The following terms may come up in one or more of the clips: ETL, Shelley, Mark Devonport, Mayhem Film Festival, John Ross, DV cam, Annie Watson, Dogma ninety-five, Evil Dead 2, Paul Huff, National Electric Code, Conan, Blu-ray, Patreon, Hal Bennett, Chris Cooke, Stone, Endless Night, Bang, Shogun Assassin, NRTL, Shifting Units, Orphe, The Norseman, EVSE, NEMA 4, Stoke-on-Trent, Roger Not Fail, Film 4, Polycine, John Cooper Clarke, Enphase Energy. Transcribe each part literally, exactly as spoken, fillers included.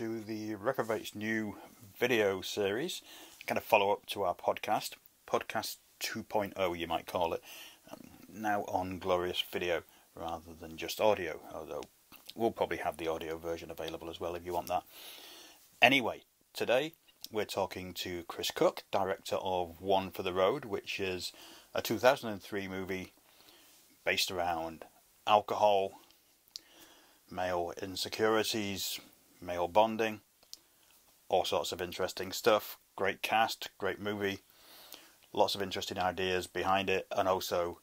to the Reprobates new video series, kind of follow up to our podcast, podcast two point oh you might call it, um, now on glorious video rather than just audio, although we'll probably have the audio version available as well if you want that. Anyway, today we're talking to Chris Cooke, director of One for the Road, which is a two thousand three movie based around alcohol, male insecurities, male bonding, all sorts of interesting stuff. Great cast, great movie, lots of interesting ideas behind it, and also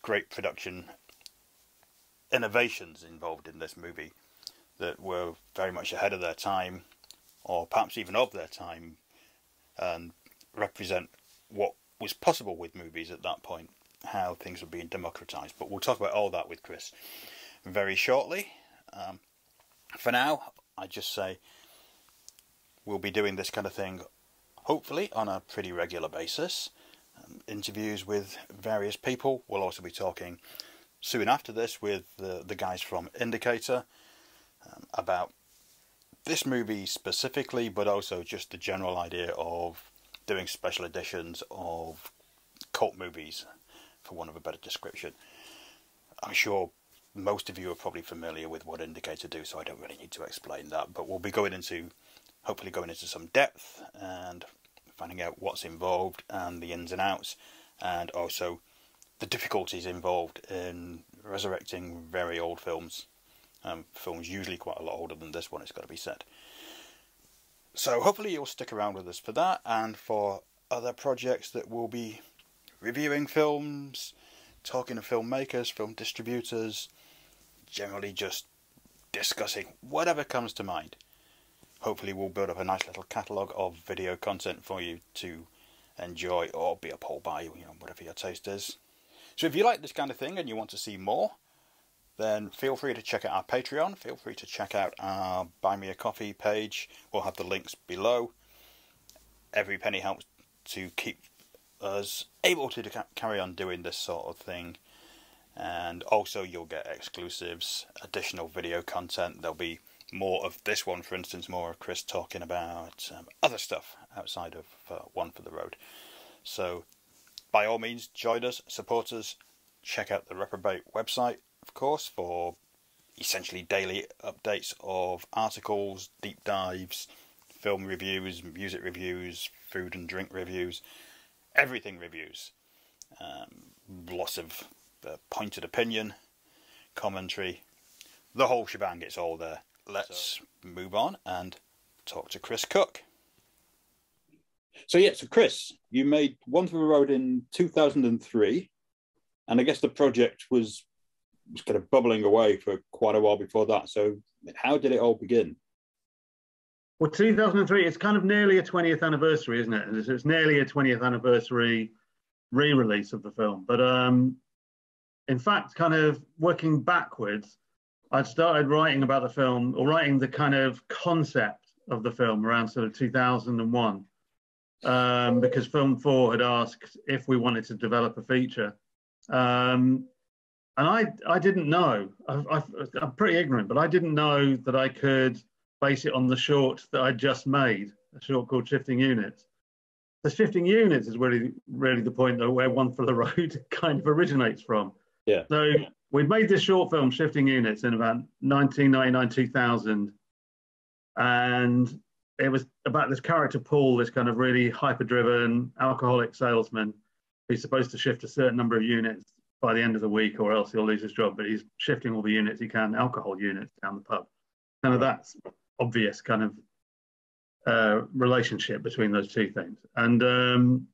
great production innovations involved in this movie that were very much ahead of their time, or perhaps even of their time, and represent what was possible with movies at that point, how things were being democratized. But we'll talk about all that with Chris very shortly. Um, for now, I just say we'll be doing this kind of thing hopefully on a pretty regular basis. Um, interviews with various people. We'll also be talking soon after this with the, the guys from Indicator um, about this movie specifically, but also just the general idea of doing special editions of cult movies, for want of a better description. I'm sure most of you are probably familiar with what Indicator do, so I don't really need to explain that, but we'll be going into, hopefully going into some depth and finding out what's involved and the ins and outs, and also the difficulties involved in resurrecting very old films, um, films usually quite a lot older than this one, it's got to be said. So hopefully you'll stick around with us for that and for other projects that we'll be reviewing, films, talking to filmmakers, film distributors, generally just discussing whatever comes to mind. Hopefully we'll build up a nice little catalogue of video content for you to enjoy or be appalled by, you know, whatever your taste is. So if you like this kind of thing and you want to see more, then feel free to check out our Patreon, feel free to check out our Buy Me a Coffee page. We'll have the links below. Every penny helps to keep us able to carry on doing this sort of thing. And also you'll get exclusives, additional video content. There'll be more of this one, for instance, more of Chris talking about um, other stuff outside of uh, One for the Road. So by all means, join us, support us, check out the Reprobate website, of course, for essentially daily updates of articles, deep dives, film reviews, music reviews, food and drink reviews, everything reviews, um, lots of uh, pointed opinion, commentary, the whole shebang, it's all there. Let's so. move on and talk to Chris Cooke. So yeah, so Chris, you made One for the Road in two thousand three, and I guess the project was, was kind of bubbling away for quite a while before that. So how did it all begin? Well, two thousand three, it's kind of nearly a twentieth anniversary, isn't it? It's, it's nearly a twentieth anniversary re-release of the film. But um, in fact, kind of working backwards, I'd started writing about the film, or writing the kind of concept of the film around sort of two thousand one, um, because Film four had asked if we wanted to develop a feature. Um, and I, I didn't know. I, I, I'm pretty ignorant, but I didn't know that I could base it on the short that I just made, a short called Shifting Units. The Shifting Units is really, really the point, though, where One for the Road kind of originates from. Yeah. So yeah. we made this short film, Shifting Units, in about nineteen ninety-nine, two thousand. And it was about this character, Paul, this kind of really hyper-driven alcoholic salesman who's supposed to shift a certain number of units by the end of the week or else he'll lose his job. But he's shifting all the units he can, alcohol units, down the pub. Kind of that's obvious kind of uh, relationship between those two things. And um,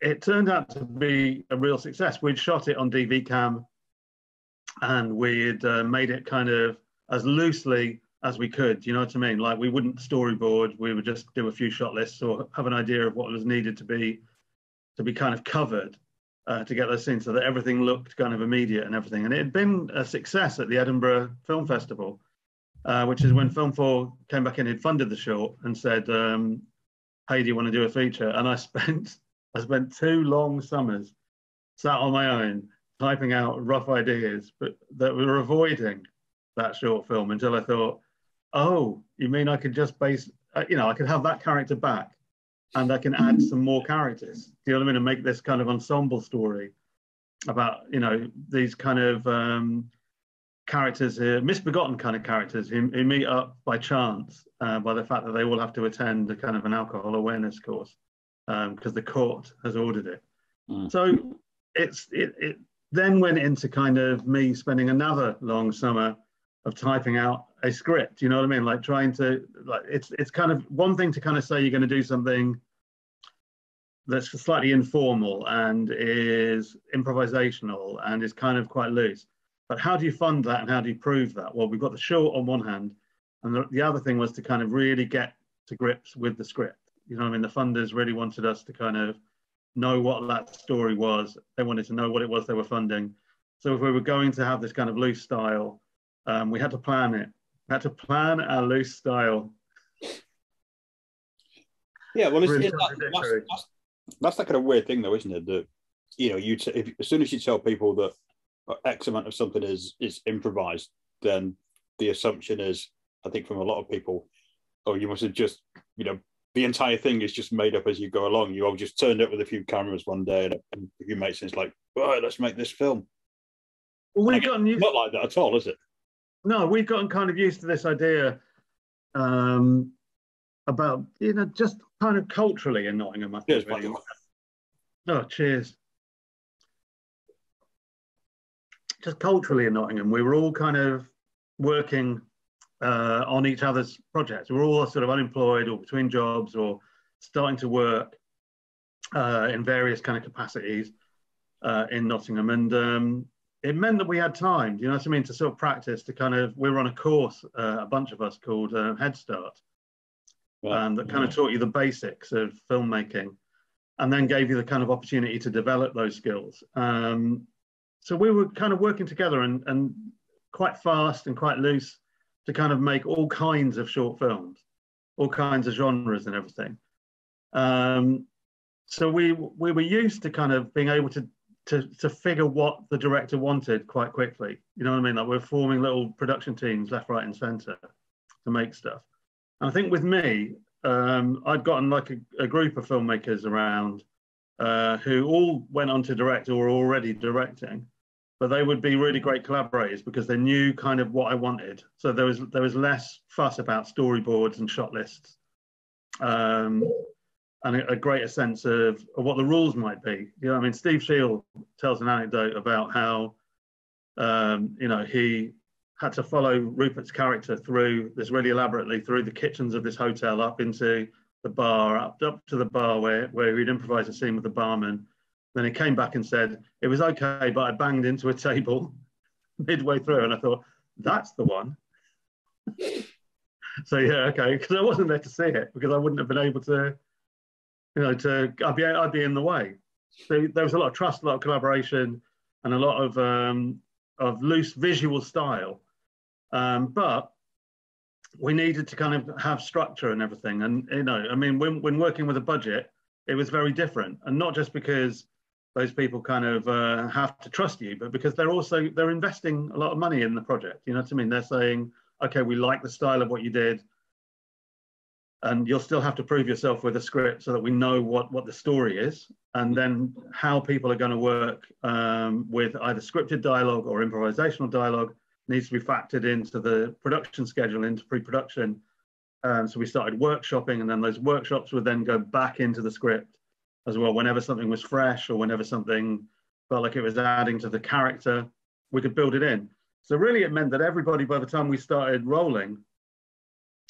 it turned out to be a real success. We'd shot it on D V cam and we'd uh, made it kind of as loosely as we could, you know what I mean? Like we wouldn't storyboard, we would just do a few shot lists or have an idea of what was needed to be to be kind of covered uh, to get those scenes so that everything looked kind of immediate and everything. And it had been a success at the Edinburgh Film Festival. Uh, which is when Film four came back in and funded the short and said, um, hey, do you want to do a feature? And I spent I spent two long summers sat on my own typing out rough ideas but that we were avoiding that short film until I thought, oh, you mean I could just base, uh, you know, I could have that character back and I can add some more characters. Do you know what I mean? And make this kind of ensemble story about, you know, these kind of um, characters here, misbegotten kind of characters who, who meet up by chance, uh, by the fact that they all have to attend a kind of an alcohol awareness course because um, the court has ordered it. Mm. So it's it, it then went into kind of me spending another long summer of typing out a script, you know what I mean? Like trying to, like it's it's kind of one thing to kind of say you're going to do something that's slightly informal and is improvisational and is kind of quite loose. But how do you fund that and how do you prove that? Well, we've got the short on one hand, and the, the other thing was to kind of really get to grips with the script. You know what I mean? The funders really wanted us to kind of know what that story was. They wanted to know what it was they were funding. So if we were going to have this kind of loose style, um, we had to plan it. We had to plan our loose style. Yeah, well, it's, really it's that, that's, that's, that's that kind of weird thing, though, isn't it? That, you know, you t if, as soon as you tell people that X amount of something is is improvised, then the assumption is, I think, from a lot of people, oh, you must have just, you know, the entire thing is just made up as you go along. You all just turned up with a few cameras one day and a few mates, and it's like, all right, let's make this film. Well, we've gotten used not like that at all, is it? No, we've gotten kind of used to this idea um, about, you know, just kind of culturally in Nottingham. I think, cheers, really. Oh, cheers. Just culturally in Nottingham, we were all kind of working Uh, on each other's projects. We're all sort of unemployed or between jobs or starting to work uh, in various kind of capacities uh, in Nottingham. And um, it meant that we had time, you know what I mean, to sort of practice, to kind of, we were on a course, uh, a bunch of us, called uh, Head Start, yeah. um, that kind yeah. of taught you the basics of filmmaking and then gave you the kind of opportunity to develop those skills. Um, so we were kind of working together and, and quite fast and quite loose, to kind of make all kinds of short films, all kinds of genres and everything. Um, so we we were used to kind of being able to, to to figure what the director wanted quite quickly. You know what I mean? Like we're forming little production teams left, right, and centre to make stuff. And I think with me, um, I'd gotten like a, a group of filmmakers around uh, who all went on to direct or were already directing. But they would be really great collaborators because they knew kind of what I wanted. So there was there was less fuss about storyboards and shot lists, um, and a, a greater sense of, of what the rules might be. You know, I mean, Steve Sheil tells an anecdote about how um, you know, he had to follow Rupert's character through this really elaborately through the kitchens of this hotel, up into the bar, up up to the bar where where he'd improvise a scene with the barman. Then he came back and said, it was okay, but I banged into a table midway through. And I thought, that's the one. So, yeah, okay, because I wasn't there to see it, because I wouldn't have been able to, you know, to, I'd be, I'd be in the way. So there was a lot of trust, a lot of collaboration, and a lot of, um, of loose visual style. Um, but we needed to kind of have structure and everything. And, you know, I mean, when, when working with a budget, it was very different. And not just because those people kind of uh, have to trust you, but because they're also, they're investing a lot of money in the project. You know what I mean? They're saying, okay, we like the style of what you did, and you'll still have to prove yourself with a script so that we know what, what the story is, and then how people are going to work um, with either scripted dialogue or improvisational dialogue needs to be factored into the production schedule, into pre-production. Um, so we started workshopping, and then those workshops would then go back into the script as well. Whenever something was fresh or whenever something felt like it was adding to the character, we could build it in. So really it meant that everybody, by the time we started rolling,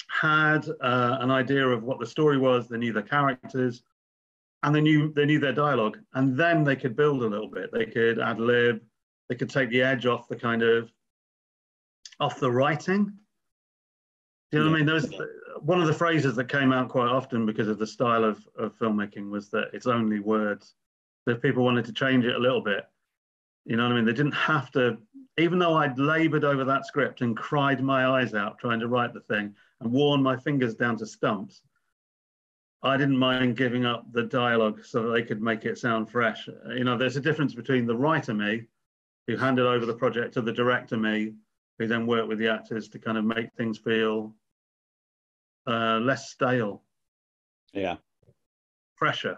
had uh, an idea of what the story was, they knew their characters, and they knew, they knew their dialogue. And then they could build a little bit. They could ad lib, they could take the edge off the kind of, off the writing. Do you know what I mean? There was, one of the phrases that came out quite often because of the style of, of filmmaking was that it's only words. So if people wanted to change it a little bit, you know what I mean? They didn't have to, even though I'd laboured over that script and cried my eyes out trying to write the thing and worn my fingers down to stumps, I didn't mind giving up the dialogue so that they could make it sound fresh. You know, there's a difference between the writer me, who handed over the project to the director me, who then worked with the actors to kind of make things feel uh, less stale. Yeah. Fresher.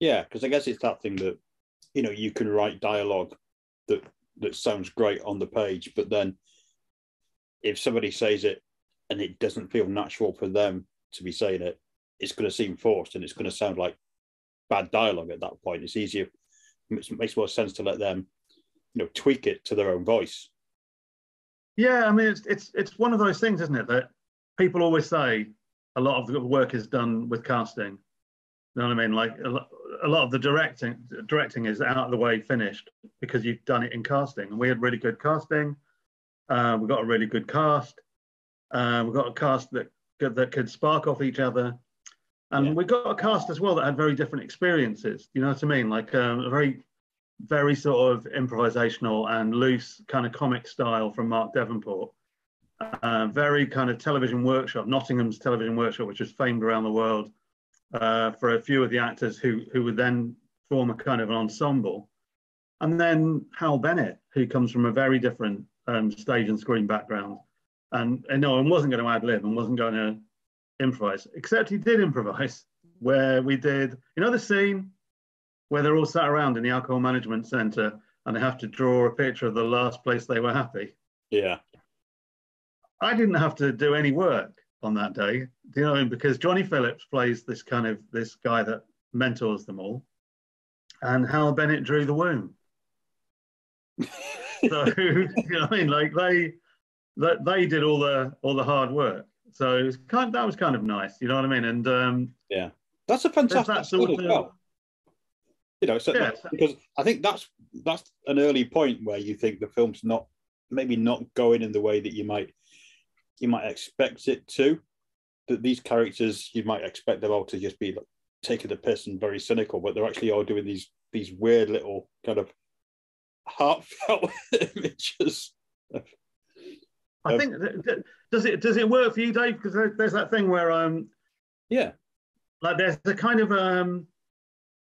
Yeah, because I guess it's that thing that, you know, you can write dialogue that that sounds great on the page, but then if somebody says it and it doesn't feel natural for them to be saying it, it's going to seem forced and it's going to sound like bad dialogue at that point. It's easier, it makes more sense to let them, you know, tweak it to their own voice. Yeah, I mean, it's it's it's one of those things, isn't it, that people always say a lot of the work is done with casting. You know what I mean? Like a lot, a lot of the directing directing is out of the way, finished, because you've done it in casting. And we had really good casting. Uh, we got a really good cast. Uh, we got a cast that that could spark off each other, and yeah. we got a cast as well that had very different experiences. You know what I mean? Like um, a very very sort of improvisational and loose kind of comic style from Mark Devonport. Uh, very kind of television workshop, Nottingham's television workshop, which was famed around the world uh, for a few of the actors who, who would then form a kind of an ensemble. And then Hal Bennett, who comes from a very different um, stage and screen background, and, and no, and wasn't going to ad-lib and wasn't going to improvise, except he did improvise, where we did, you know the scene where they're all sat around in the alcohol management centre and they have to draw a picture of the last place they were happy? Yeah. I didn't have to do any work on that day, you know, because Johnny Phillips plays this kind of, this guy that mentors them all, and Hal Bennett drew the womb. So, you know what I mean? Like they, they, they did all the, all the hard work. So it was kind of, that was kind of nice, you know what I mean? And um, yeah, that's a fantastic that sort of, well. You know, so yeah, that, because I think that's, that's an early point where you think the film's not, maybe not going in the way that you might, you might expect it to, that these characters, you might expect them all to just be like, taking the piss and very cynical, but they're actually all doing these these weird little kind of heartfelt images. Of, I um, think does it does it work for you, Dave? Because there, there's that thing where um yeah, like there's a kind of um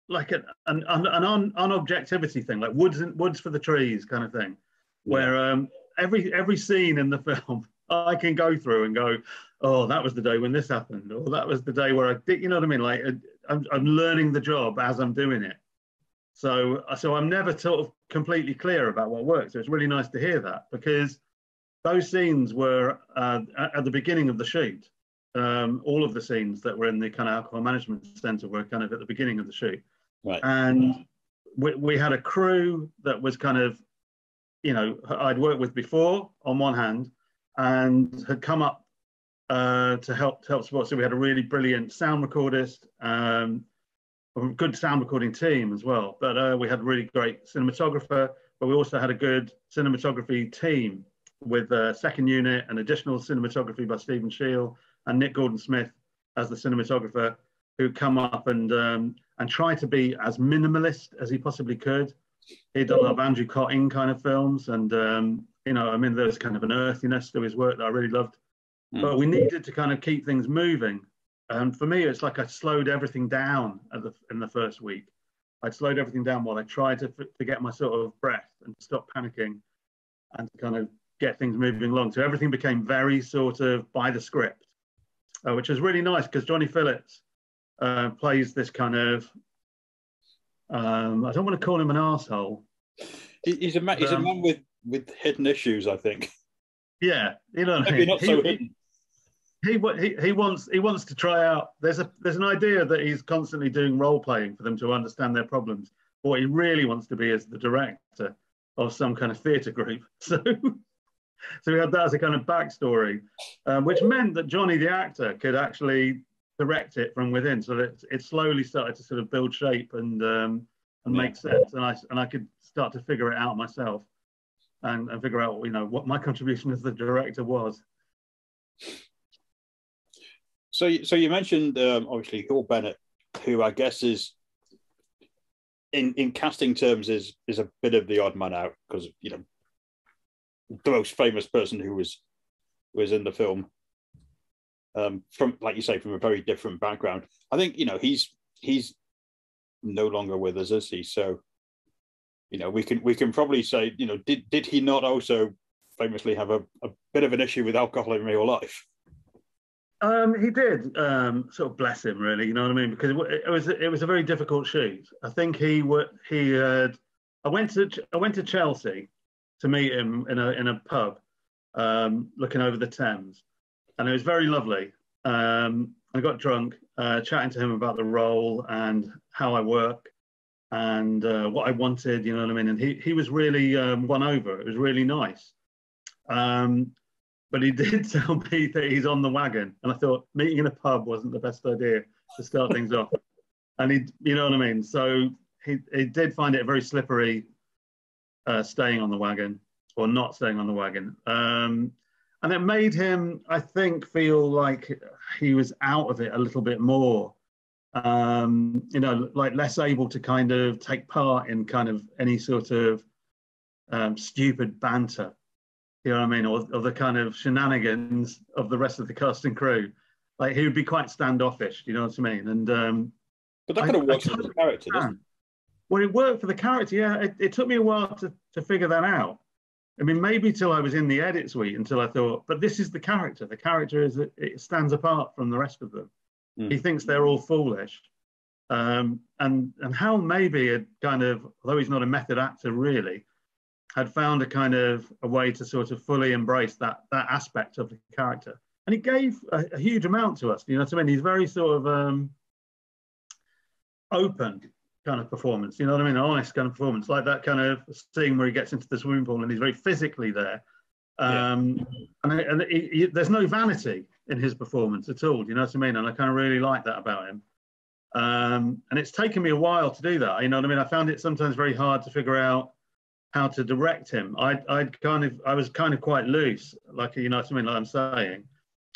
like an an an, an un, unobjectivity thing, like woods and woods for the trees kind of thing, where yeah. um every every scene in the film. I can go through and go, oh, that was the day when this happened, or that was the day where I did, you know what I mean? Like, I'm, I'm learning the job as I'm doing it. So, so I'm never sort of completely clear about what works. So it's really nice to hear that, because those scenes were uh, at the beginning of the shoot. Um, all of the scenes that were in the kind of alcohol management centre were kind of at the beginning of the shoot. Right. And we, we had a crew that was kind of, you know, I'd worked with before on one hand, and had come up uh, to help to help support. So we had a really brilliant sound recordist, um, a good sound recording team as well. But uh, we had a really great cinematographer, but we also had a good cinematography team with a second unit and additional cinematography by Steve Sheil and Nick Gordon Smith as the cinematographer, who come up and um, and try to be as minimalist as he possibly could. He'd done a lot of Andrew Cotting kind of films, and um, you know, I mean, there was kind of an earthiness to his work that I really loved. Mm. But we needed to kind of keep things moving. And for me, it's like I slowed everything down at the, in the first week. I slowed everything down while I tried to, to get my sort of breath and stop panicking and kind of get things moving along. So everything became very sort of by the script, uh, which is really nice, because Johnny Phillips uh, plays this kind of, um, I don't want to call him an arsehole. He's a man, he's um, a man with, with hidden issues, I think. Yeah, you know what I mean? Not so hidden. He, he he wants he wants to try out. There's a there's an idea that he's constantly doing role playing for them to understand their problems. What he really wants to be is the director of some kind of theatre group. So, so we had that as a kind of backstory, um, which meant that Johnny the actor could actually direct it from within. So that it slowly started to sort of build shape and um, and yeah. make sense. And I and I could start to figure it out myself. And, and figure out, you know, what my contribution as the director was. So, so you mentioned um, obviously Hal Bennett, who I guess is, in in casting terms, is is a bit of the odd man out, because you know the most famous person who was was in the film um, from, like you say, from a very different background. I think you know he's he's no longer with us, is he? So. You know, we can we can probably say, you know, did did he not also famously have a, a bit of an issue with alcohol in real life? Um, he did, um, sort of bless him, really. You know what I mean? Because it, it was it was a very difficult shoot. I think he he had. I went to I went to Chelsea to meet him in a in a pub, um, looking over the Thames, and it was very lovely. Um, I got drunk, uh, chatting to him about the role and how I work and uh, what I wanted. You know what I mean? And he he was really um, won over. It was really nice. Um, But he did tell me that he's on the wagon. And I thought meeting in a pub wasn't the best idea to start things off. And he, you know what I mean? So he, he did find it very slippery uh, staying on the wagon or not staying on the wagon. Um, and it made him, I think, feel like he was out of it a little bit more. Um, you know, like less able to kind of take part in kind of any sort of um, stupid banter. You know what I mean, or, or the kind of shenanigans of the rest of the cast and crew. Like, he would be quite standoffish, you know what I mean? And um, But that kind of works for the character, doesn't it? Well, it worked for the character, yeah. It, it took me a while to, to figure that out. I mean, maybe till I was in the edit suite, until I thought, but this is the character. The character is that it stands apart from the rest of them. Mm. He thinks they're all foolish. Um, and, and Hal maybe had kind of, although he's not a method actor really, had found a kind of a way to sort of fully embrace that that aspect of the character. And he gave a, a huge amount to us, you know what I mean? He's very sort of um, open kind of performance, you know what I mean? An honest kind of performance, like that kind of scene where he gets into the swimming pool and he's very physically there. Um, yeah. And, and he, he, there's no vanity in his performance at all, you know what I mean? And I kind of really like that about him. Um, and it's taken me a while to do that, you know what I mean? I found it sometimes very hard to figure out how to direct him. I I'd kind of I was kind of quite loose, like, you know what I mean, like I'm saying,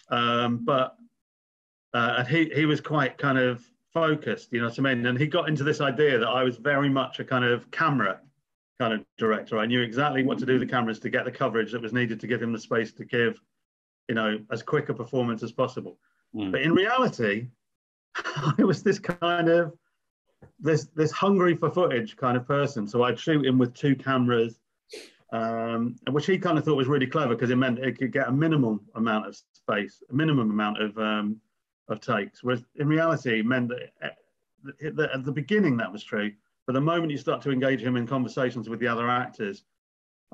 um, but uh, and he he was quite kind of focused, you know what I mean, and he got into this idea that I was very much a kind of camera kind of director. I knew exactly what to do with the cameras to get the coverage that was needed to give him the space to give, you know, as quick a performance as possible. Mm. But in reality, I was this kind of this this hungry for footage kind of person, so I'd shoot him with two cameras, um, which he kind of thought was really clever because it meant it could get a minimum amount of space, a minimum amount of um, of takes. Whereas in reality, it meant that at the, at the beginning that was true, but the moment you start to engage him in conversations with the other actors,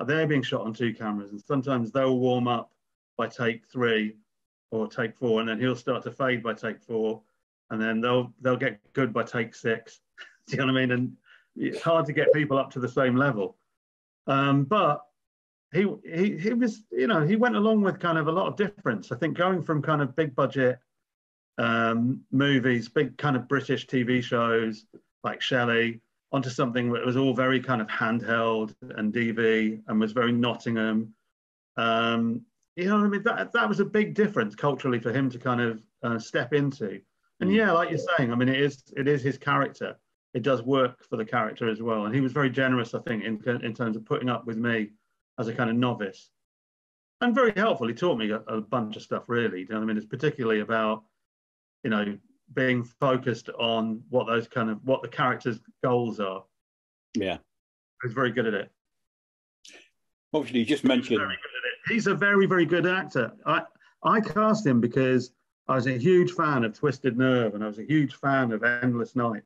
they're being shot on two cameras, and sometimes they'll warm up by take three or take four, and then he'll start to fade by take four. And then they'll they'll get good by take six. Do you know what I mean? And it's hard to get people up to the same level. Um, but he he he was, you know, he went along with kind of a lot of difference. I think going from kind of big budget um, movies, big kind of British T V shows like Shelley, onto something that was all very kind of handheld and D V and was very Nottingham. Um, you know what I mean? That that was a big difference culturally for him to kind of uh, step into. And yeah, like you're saying, I mean, it is it is his character. It does work for the character as well. And he was very generous, I think, in, in terms of putting up with me as a kind of novice. And very helpful. He taught me a, a bunch of stuff, really. You know what I mean? It's particularly about, you know, being focused on what those kind of, what the character's goals are. Yeah. He was very good at it. Obviously, you just mentioned... He's very good at it. He's a very, very good actor. I, I cast him because... I was a huge fan of Twisted Nerve and I was a huge fan of Endless Night.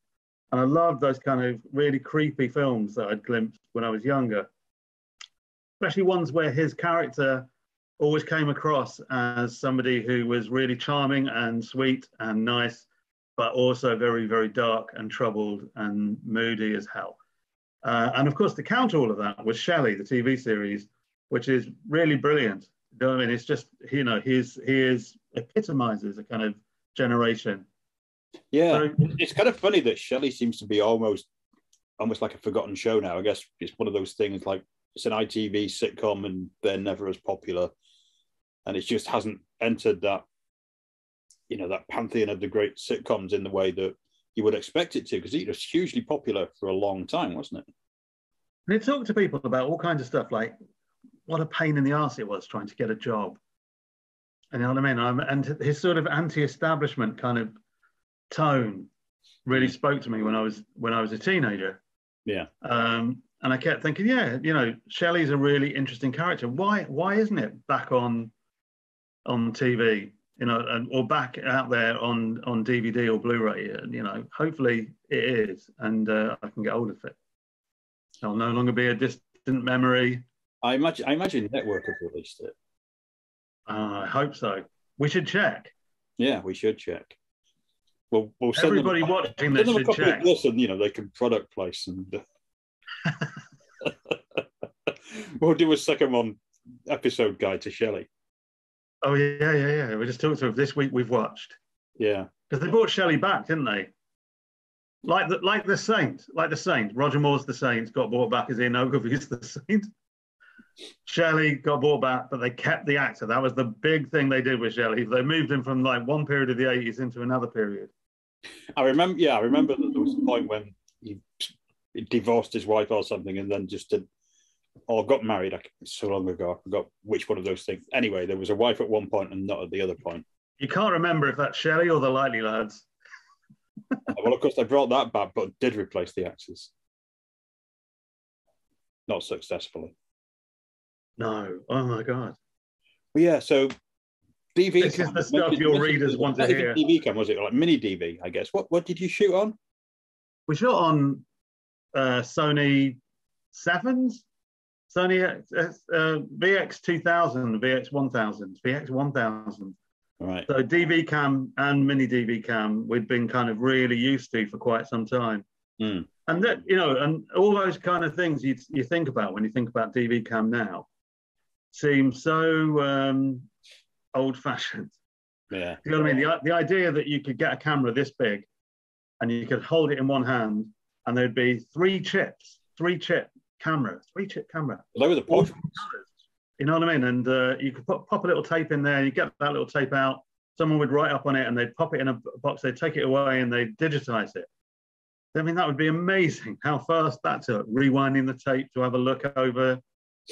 And I loved those kind of really creepy films that I'd glimpsed when I was younger, especially ones where his character always came across as somebody who was really charming and sweet and nice, but also very, very dark and troubled and moody as hell. Uh, and of course, to counter all of that was Shelley, the T V series, which is really brilliant. You know what I mean? It's just, you know, he's, he is epitomizes a kind of generation. Yeah, so, it's kind of funny that Shelley seems to be almost, almost like a forgotten show now. I guess it's one of those things like it's an I T V sitcom and they're never as popular. And it just hasn't entered that, you know, that pantheon of the great sitcoms in the way that you would expect it to, because it was hugely popular for a long time, wasn't it? And it talked to people about all kinds of stuff like, what a pain in the arse it was trying to get a job. And you know what I mean? I'm, and his sort of anti-establishment kind of tone really spoke to me when I was when I was a teenager. Yeah. Um, and I kept thinking, yeah, you know, Shelley's a really interesting character. Why why isn't it back on on T V you know, and, or back out there on on D V D or Blu-ray. You know, hopefully it is, and uh, I can get hold of it. It'll no longer be a distant memory. I imagine, I imagine Network have released it. Uh, I hope so. We should check. Yeah, we should check. Well, we'll send everybody them, watching this should check. Listen, you know, they can product place, and we'll do a second one episode guide to Shelley. Oh yeah, yeah, yeah. We just talked to her this week. We've watched. Yeah, because they brought Shelley back, didn't they? Like the like the Saint, like the Saint. Roger Moore's The Saint got brought back as Ian Ogilvy's The Saint. Shelley got brought back, but they kept the actor. That was the big thing they did with Shelley. They moved him from like one period of the eighties into another period. I remember, yeah, I remember that there was a point when he divorced his wife or something, and then just did, or got married. Like, so long ago, I forgot which one of those things. Anyway, there was a wife at one point and not at the other point. You can't remember if that's Shelley or the Lightly Lads. Well, of course, they brought that back, but did replace the actors. Not successfully. No, oh my God. Well, yeah, so D V. This cam, is the stuff your readers want to hear. D V cam, was it like mini D V? I guess. What what did you shoot on? We shot on uh, Sony sevens, Sony uh, V X two thousand, V X one thousand, V X one thousand. Right. So D V cam and mini D V cam, we'd been kind of really used to for quite some time. Mm. And that, you know, and all those kind of things you you think about when you think about D V cam now. Seems so um, old-fashioned. Yeah, you know what I mean. The the idea that you could get a camera this big, and you could hold it in one hand, and there'd be three chips, three chip camera, three chip camera. Well, they were the portraits. You know what I mean? And uh, you could pop, pop a little tape in there. You get that little tape out. Someone would write up on it, and they'd pop it in a box. They'd take it away, and they'd digitize it. I mean, that would be amazing. How fast that took. Rewinding the tape to have a look over.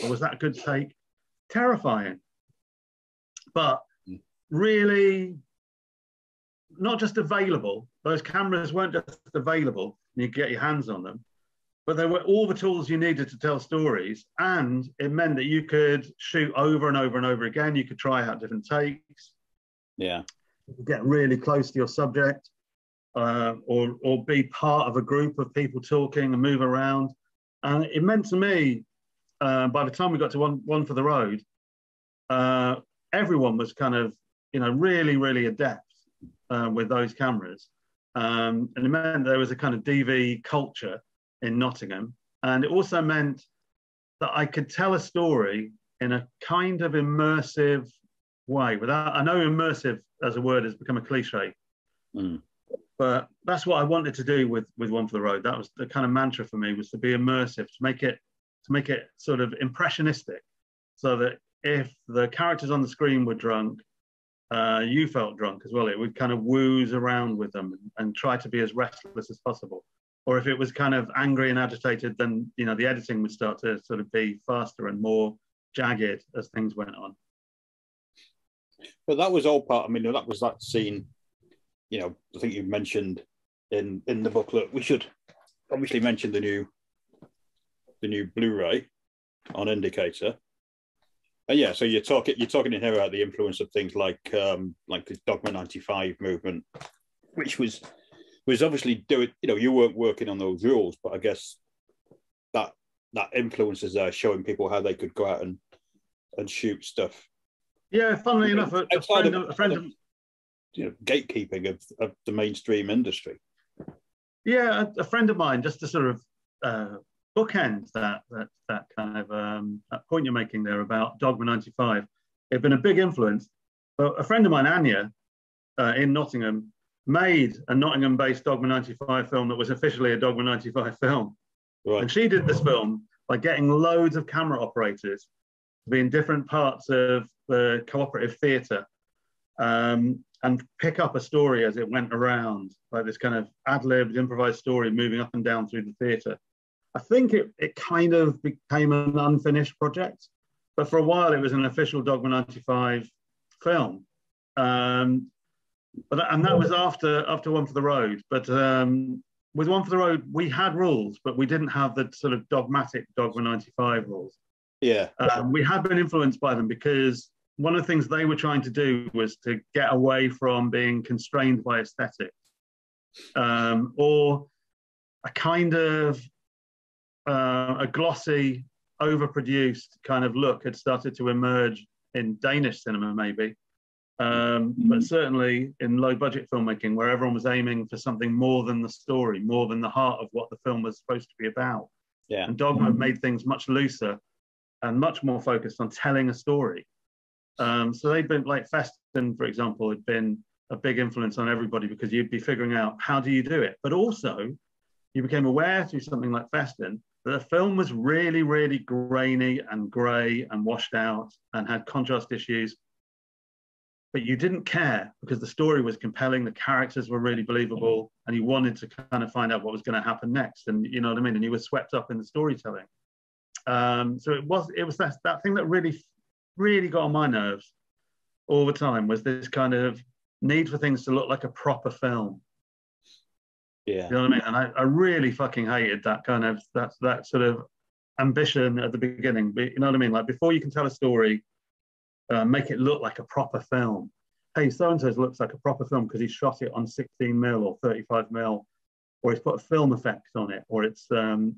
Or was that a good take? Terrifying, but really not just available. Those cameras weren't just available and you could get your hands on them, but they were all the tools you needed to tell stories, and it meant that you could shoot over and over and over again. You could try out different takes. Yeah, you could get really close to your subject, uh, or, or be part of a group of people talking and move around. And it meant to me, Uh, by the time we got to one, one for the road, uh, everyone was kind of, you know, really, really adept uh, with those cameras. Um, and it meant there was a kind of D V culture in Nottingham. And it also meant that I could tell a story in a kind of immersive way. Without, I know immersive as a word has become a cliche, mm. but that's what I wanted to do with, with One for the Road. That was the kind of mantra for me, was to be immersive, to make it to make it sort of impressionistic, so that if the characters on the screen were drunk, uh, you felt drunk as well. It would kind of wooze around with them and, and try to be as restless as possible. Or if it was kind of angry and agitated, then, you know, the editing would start to sort of be faster and more jagged as things went on. But that was all part, I mean, that was that scene, you know, I think you mentioned in, in the booklet. We should obviously mention the new the new Blu-ray on Indicator. And yeah, so you're talking you're talking in here about the influence of things like um, like the Dogma ninety-five movement, which was was obviously doing, you know, you weren't working on those rules, but I guess that that influence is there, showing people how they could go out and and shoot stuff. Yeah, funnily enough, a, a friend of, a friend of, you know, gatekeeping of, of the mainstream industry. Yeah, a, a friend of mine, just to sort of uh, bookend that that that kind of um, that point you're making there about Dogma ninety-five. It's been a big influence. But a friend of mine, Anya, uh, in Nottingham, made a Nottingham-based Dogma ninety-five film that was officially a Dogma ninety-five film. Right. And she did this film by getting loads of camera operators to be in different parts of the cooperative theatre, um, and pick up a story as it went around, like this kind of ad-libbed, improvised story moving up and down through the theatre. I think it, it kind of became an unfinished project, but for a while it was an official Dogma ninety-five film. Um, but, and that was after, after One for the Road. But um, with One for the Road, we had rules, but we didn't have the sort of dogmatic Dogma ninety-five rules. Yeah. Um, we had been influenced by them because one of the things they were trying to do was to get away from being constrained by aesthetic, um, or a kind of uh, a glossy, overproduced kind of look had started to emerge in Danish cinema, maybe, um, mm-hmm. but certainly in low-budget filmmaking, where everyone was aiming for something more than the story, more than the heart of what the film was supposed to be about. Yeah. And Dogma mm-hmm. made things much looser and much more focused on telling a story. Um, so they'd been, like Festen, for example, had been a big influence on everybody, because you'd be figuring out, how do you do it? But also, you became aware through something like Festen that the film was really, really grainy and grey and washed out and had contrast issues. But you didn't care, because the story was compelling, the characters were really believable, and you wanted to kind of find out what was going to happen next. And you know what I mean? And you were swept up in the storytelling. Um, so it was, it was that, that thing that really, really got on my nerves all the time, was this kind of need for things to look like a proper film. Yeah. You know what I mean? And I, I really fucking hated that kind of, that, that sort of ambition at the beginning. But you know what I mean? Like, before you can tell a story, uh, make it look like a proper film. Hey, so-and-so's looks like a proper film because he shot it on sixteen mil or thirty-five mil, or he's put a film effect on it, or it's, um,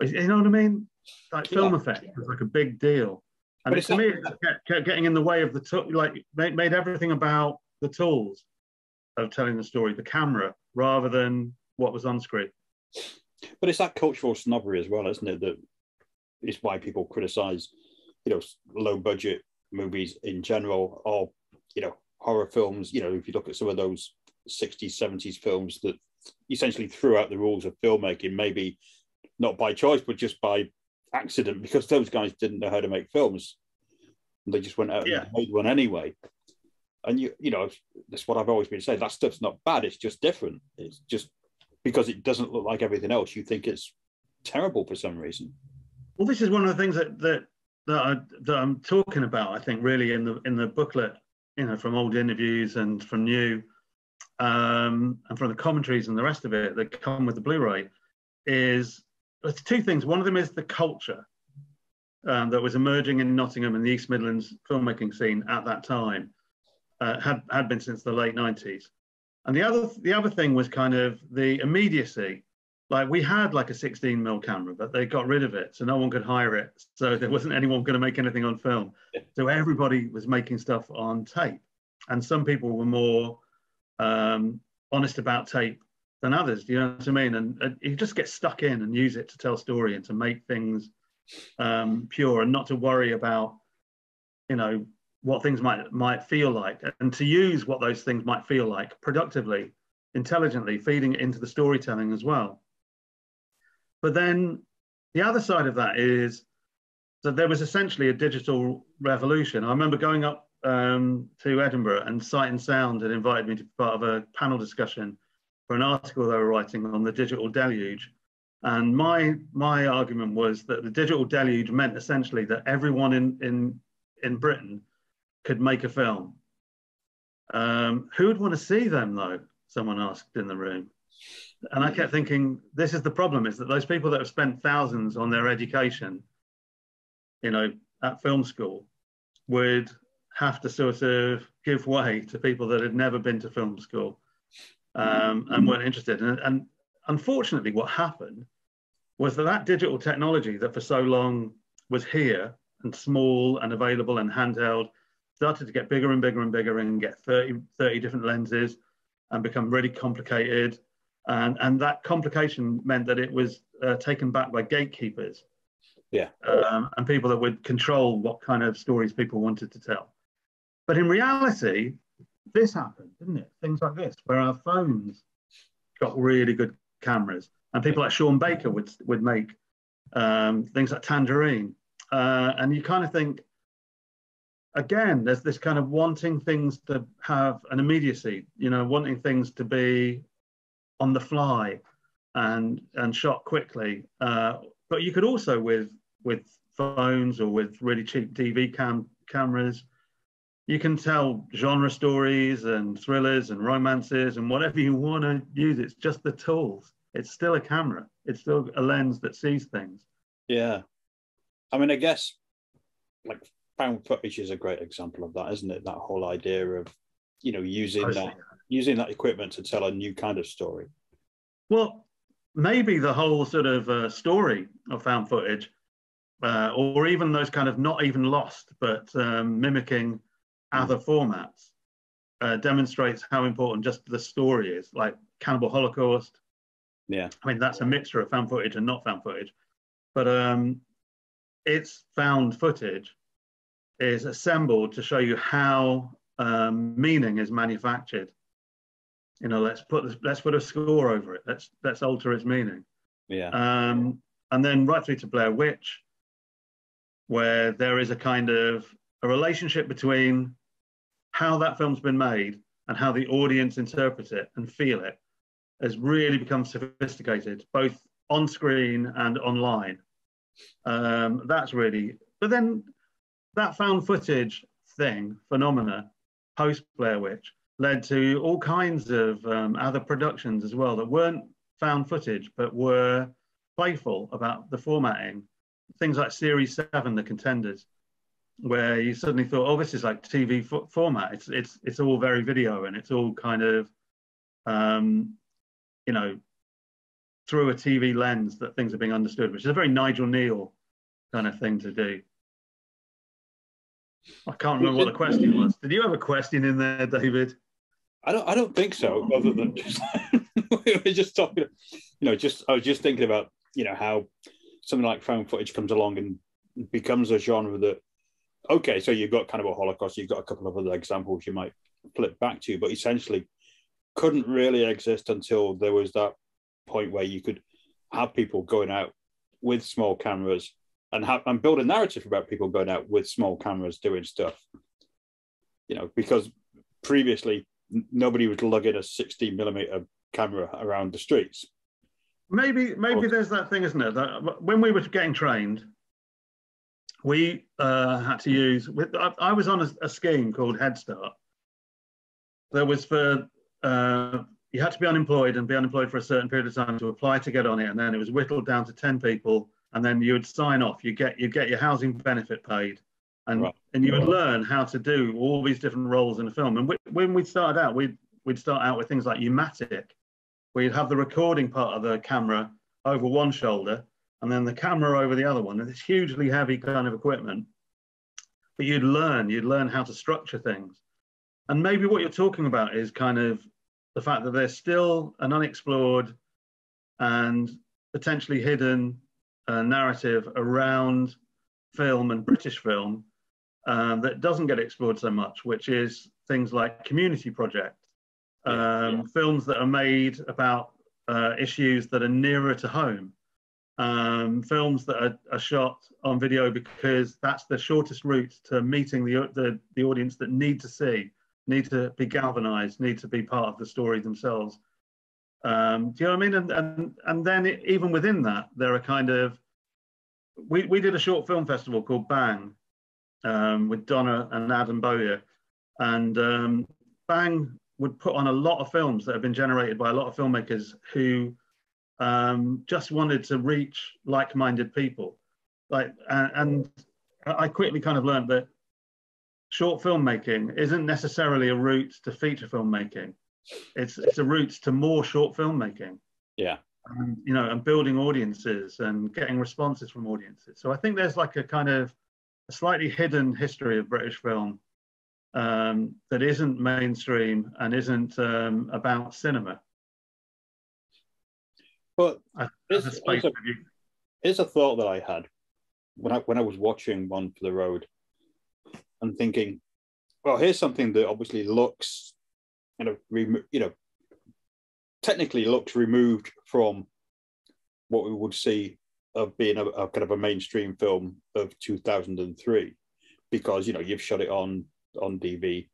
you know what I mean? Like, film yeah. effect was like a big deal. And but it's to me, it kept getting in the way of the, tool, like, made, made everything about the tools of telling the story, the camera, rather than what was on screen. But it's that cultural snobbery as well, isn't it? That is why people criticize, you know, low budget movies in general, or, you know, horror films. You know, if you look at some of those sixties, seventies films that essentially threw out the rules of filmmaking, maybe not by choice, but just by accident, because those guys didn't know how to make films. They just went out yeah. and made one anyway. And you, you know, that's what I've always been saying. That stuff's not bad. It's just different. It's just because it doesn't look like everything else, you think it's terrible for some reason. Well, this is one of the things that that that, I, that I'm talking about. I think really in the in the booklet, you know, from old interviews and from new, um, and from the commentaries and the rest of it that come with the Blu-ray, is it's two things. One of them is the culture um, that was emerging in Nottingham and the East Midlands filmmaking scene at that time. Uh, had, had been since the late nineties. And the other, the other thing was kind of the immediacy. Like, we had like a sixteen mil camera, but they got rid of it, so no one could hire it. So there wasn't anyone going to make anything on film. So everybody was making stuff on tape. And some people were more um, honest about tape than others, do you know what I mean? And, and you just get stuck in and use it to tell story and to make things um, pure, and not to worry about, you know, what things might might feel like, and to use what those things might feel like productively, intelligently, feeding it into the storytelling as well. But then the other side of that is that there was essentially a digital revolution. I remember going up um, to Edinburgh, and Sight and Sound had invited me to be part of a panel discussion for an article they were writing on the digital deluge. And my, my argument was that the digital deluge meant essentially that everyone in, in, in Britain could make a film. Um, who would want to see them, though? Someone asked in the room. And I kept thinking, this is the problem, is that those people that have spent thousands on their education, you know, at film school, would have to sort of give way to people that had never been to film school um, and weren't interested. And, and unfortunately, what happened was that that digital technology that for so long was here and small and available and handheld started to get bigger and bigger and bigger and get thirty, thirty different lenses and become really complicated. And, and that complication meant that it was uh, taken back by gatekeepers. Yeah. Um, and people that would control what kind of stories people wanted to tell. But in reality, this happened, didn't it? Things like this, where our phones got really good cameras. And people like Sean Baker would, would make um, things like Tangerine. Uh, and you kind of think, again, there's this kind of wanting things to have an immediacy, you know, wanting things to be on the fly and and shot quickly. Uh, but you could also, with with phones or with really cheap D V cam cameras, you can tell genre stories and thrillers and romances and whatever you want to use. It's just the tools. It's still a camera. It's still a lens that sees things. Yeah. I mean, I guess, like, found footage is a great example of that, isn't it? That whole idea of, you know, using that using that equipment to tell a new kind of story. Well, maybe the whole sort of uh, story of found footage, uh, or even those kind of not even lost, but um, mimicking other formats, uh, demonstrates how important just the story is, like Cannibal Holocaust. Yeah. I mean, that's a mixture of found footage and not found footage. But um, it's found footage is assembled to show you how um, meaning is manufactured. You know, let's put this, let's put a score over it. Let's let's alter its meaning. Yeah. Um, and then right through to Blair Witch, where there is a kind of a relationship between how that film's been made and how the audience interprets it and feel it has really become sophisticated, both on screen and online. Um, that's really, but then that found footage thing, phenomena, post Blair Witch, led to all kinds of um, other productions as well that weren't found footage, but were playful about the formatting. Things like Series seven, The Contenders, where you suddenly thought, oh, this is like T V f format. It's, it's, it's all very video, and it's all kind of, um, you know, through a T V lens that things are being understood, which is a very Nigel Neal kind of thing to do. I can't remember what the question was. Did you have a question in there, David? I don't, I don't think so, other than just, we were just talking, you know, just, I was just thinking about, you know, how something like found footage comes along and becomes a genre that, okay, so you've got Cannibal Holocaust, you've got a couple of other examples you might flip back to, but essentially couldn't really exist until there was that point where you could have people going out with small cameras and, have, and build a narrative about people going out with small cameras doing stuff. You know, because previously nobody was lugging a sixty millimeter camera around the streets. Maybe, maybe or, there's that thing, isn't it? That when we were getting trained, we uh, had to use, I, I was on a, a scheme called Head Start. That was for, uh, you had to be unemployed and be unemployed for a certain period of time to apply to get on it. And then it was whittled down to ten people. And then you would sign off, you get, you get your housing benefit paid. And, right. and you would learn how to do all these different roles in a film. And we, when we started out, we'd, we'd start out with things like pneumatic. We'd have the recording part of the camera over one shoulder, and then the camera over the other one. And it's hugely heavy kind of equipment. But you'd learn, you'd learn how to structure things. And maybe what you're talking about is kind of the fact that there's still an unexplored and potentially hidden uh, narrative around film and British film um, that doesn't get explored so much, which is things like community projects, um, yeah, yeah. films that are made about uh, issues that are nearer to home. Um, films that are, are shot on video because that's the shortest route to meeting the, the, the audience that need to see, need to be galvanised, need to be part of the story themselves. Um, do you know what I mean? And, and, and then it, even within that, there are kind of... We, we did a short film festival called Bang um, with Donna and Adam Bowyer. And um, Bang would put on a lot of films that have been generated by a lot of filmmakers who... Um, just wanted to reach like-minded people, like, and, and I quickly kind of learned that short filmmaking isn't necessarily a route to feature filmmaking. It's it's a route to more short filmmaking. Yeah, um, you know, and building audiences and getting responses from audiences. So I think there's like a kind of a slightly hidden history of British film um, that isn't mainstream and isn't um, about cinema. But it's a, it's a thought that I had when I, when I was watching One for the Road and thinking, well, here's something that obviously looks, you know, remo you know, technically looks removed from what we would see of being a, a kind of a mainstream film of two thousand three, because, you know, you've shot it on, on D V,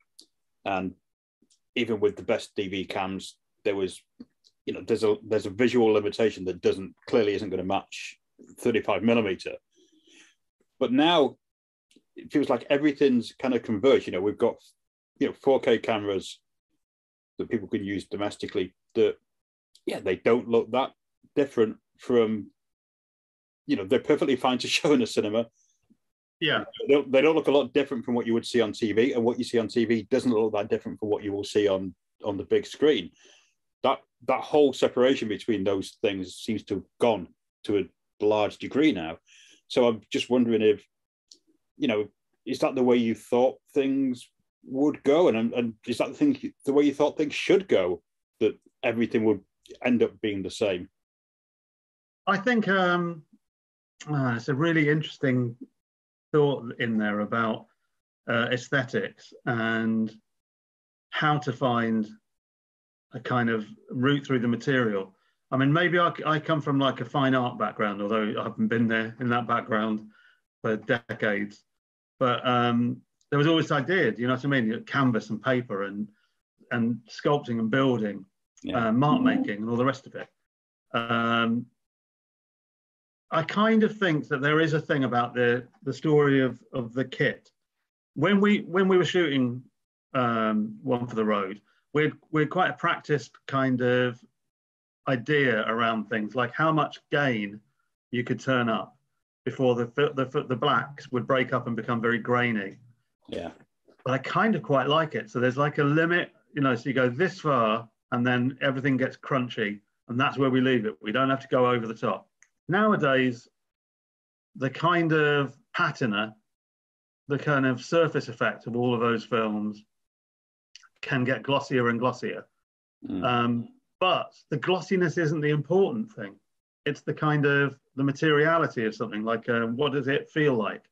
and even with the best D V cams, there was... You know, there's a there's a visual limitation that doesn't clearly isn't going to match thirty-five millimeter. But now it feels like everything's kind of converged. You know, we've got, you know, four K cameras that people can use domestically that, yeah, they don't look that different from, you know, they're perfectly fine to show in a cinema. Yeah. They don't, they don't look a lot different from what you would see on T V, and what you see on T V doesn't look that different from what you will see on, on the big screen. That that whole separation between those things seems to have gone to a large degree now. So I'm just wondering if, you know, is that the way you thought things would go? And, and is that the, thing, the way you thought things should go, that everything would end up being the same? I think um, uh, it's a really interesting thought in there about uh, aesthetics and how to find a kind of route through the material. I mean, maybe I, I come from like a fine art background, although I haven't been there in that background for decades. But um, there was always this idea, you know what I mean? Canvas and paper and, and sculpting and building, yeah. uh, mark making and all the rest of it. Um, I kind of think that there is a thing about the, the story of, of the kit. When we, when we were shooting um, One for the Road, we're, we're quite a practiced kind of idea around things, like how much gain you could turn up before the, the, the blacks would break up and become very grainy. Yeah. But I kind of quite like it. So there's like a limit, you know, so you go this far and then everything gets crunchy and that's where we leave it. We don't have to go over the top. Nowadays, the kind of patina, the kind of surface effect of all of those films can get glossier and glossier. Mm. Um, but the glossiness isn't the important thing. It's the kind of the materiality of something, like uh, what does it feel like?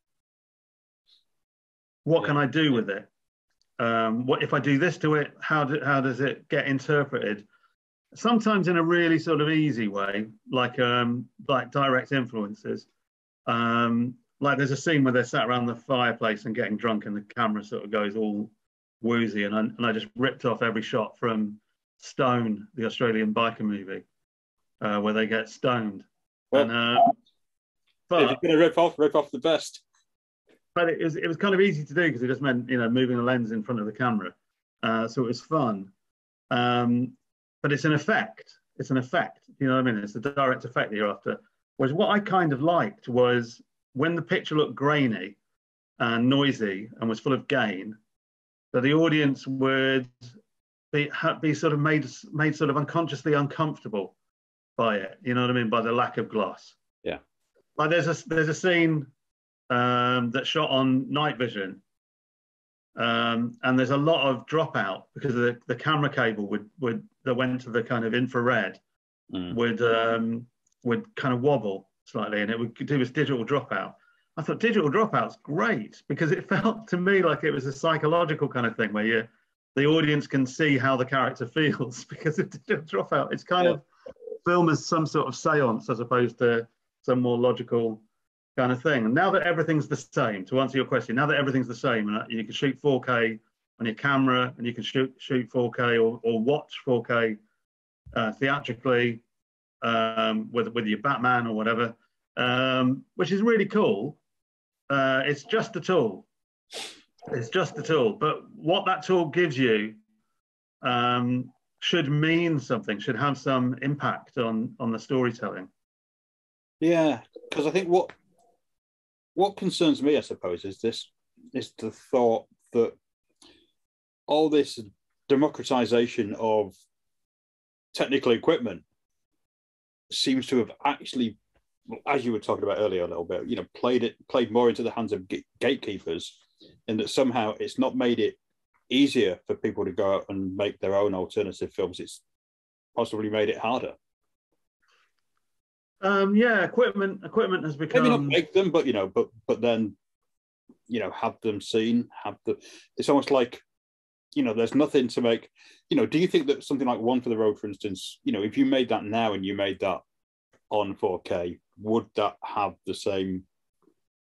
What can I do with it? Um, what if I do this to it? How do, how does it get interpreted? Sometimes in a really sort of easy way, like um, like direct influences. Um, like there's a scene where they're sat around the fireplace and getting drunk, and the camera sort of goes all woozy, and I, and I just ripped off every shot from Stone, the Australian biker movie, uh, where they get stoned. Well, and, uh, but if you're gonna rip off, rip off the best. But it was it was kind of easy to do because it just meant, you know, moving the lens in front of the camera, uh, so it was fun. Um, but it's an effect. It's an effect. You know what I mean? It's a direct effect that you're after. Whereas what I kind of liked was when the picture looked grainy and noisy and was full of gain, that the audience would be be sort of made made sort of unconsciously uncomfortable by it. You know what I mean? By the lack of gloss. Yeah. Like there's a there's a scene um, that shot on night vision, um, and there's a lot of dropout because of the the camera cable would would that went to the kind of infrared mm. would um, would kind of wobble slightly, and it would do this digital dropout. I thought digital dropout's great because it felt to me like it was a psychological kind of thing where you, the audience can see how the character feels because of digital dropout. It's kind yeah. of film as some sort of seance as opposed to some more logical kind of thing. And now that everything's the same, to answer your question, now that everything's the same and you can shoot four K on your camera and you can shoot shoot four K or, or watch four K uh, theatrically um, with, with your Batman or whatever, um, which is really cool. Uh, it's just a tool. It's just a tool. But what that tool gives you um, should mean something, should have some impact on, on the storytelling. Yeah, because I think what what concerns me, I suppose, is this is the thought that all this democratization of technical equipment seems to have actually, as you were talking about earlier a little bit, you know, played it played more into the hands of gatekeepers, and that somehow it's not made it easier for people to go out and make their own alternative films. It's possibly made it harder. Um, yeah, equipment equipment has become. Maybe not make them, but you know, but but then, you know, have them seen. Have the. It's almost like, you know, there's nothing to make. You know, do you think that something like One for the Road, for instance, you know, if you made that now and you made that on four K, would that have the same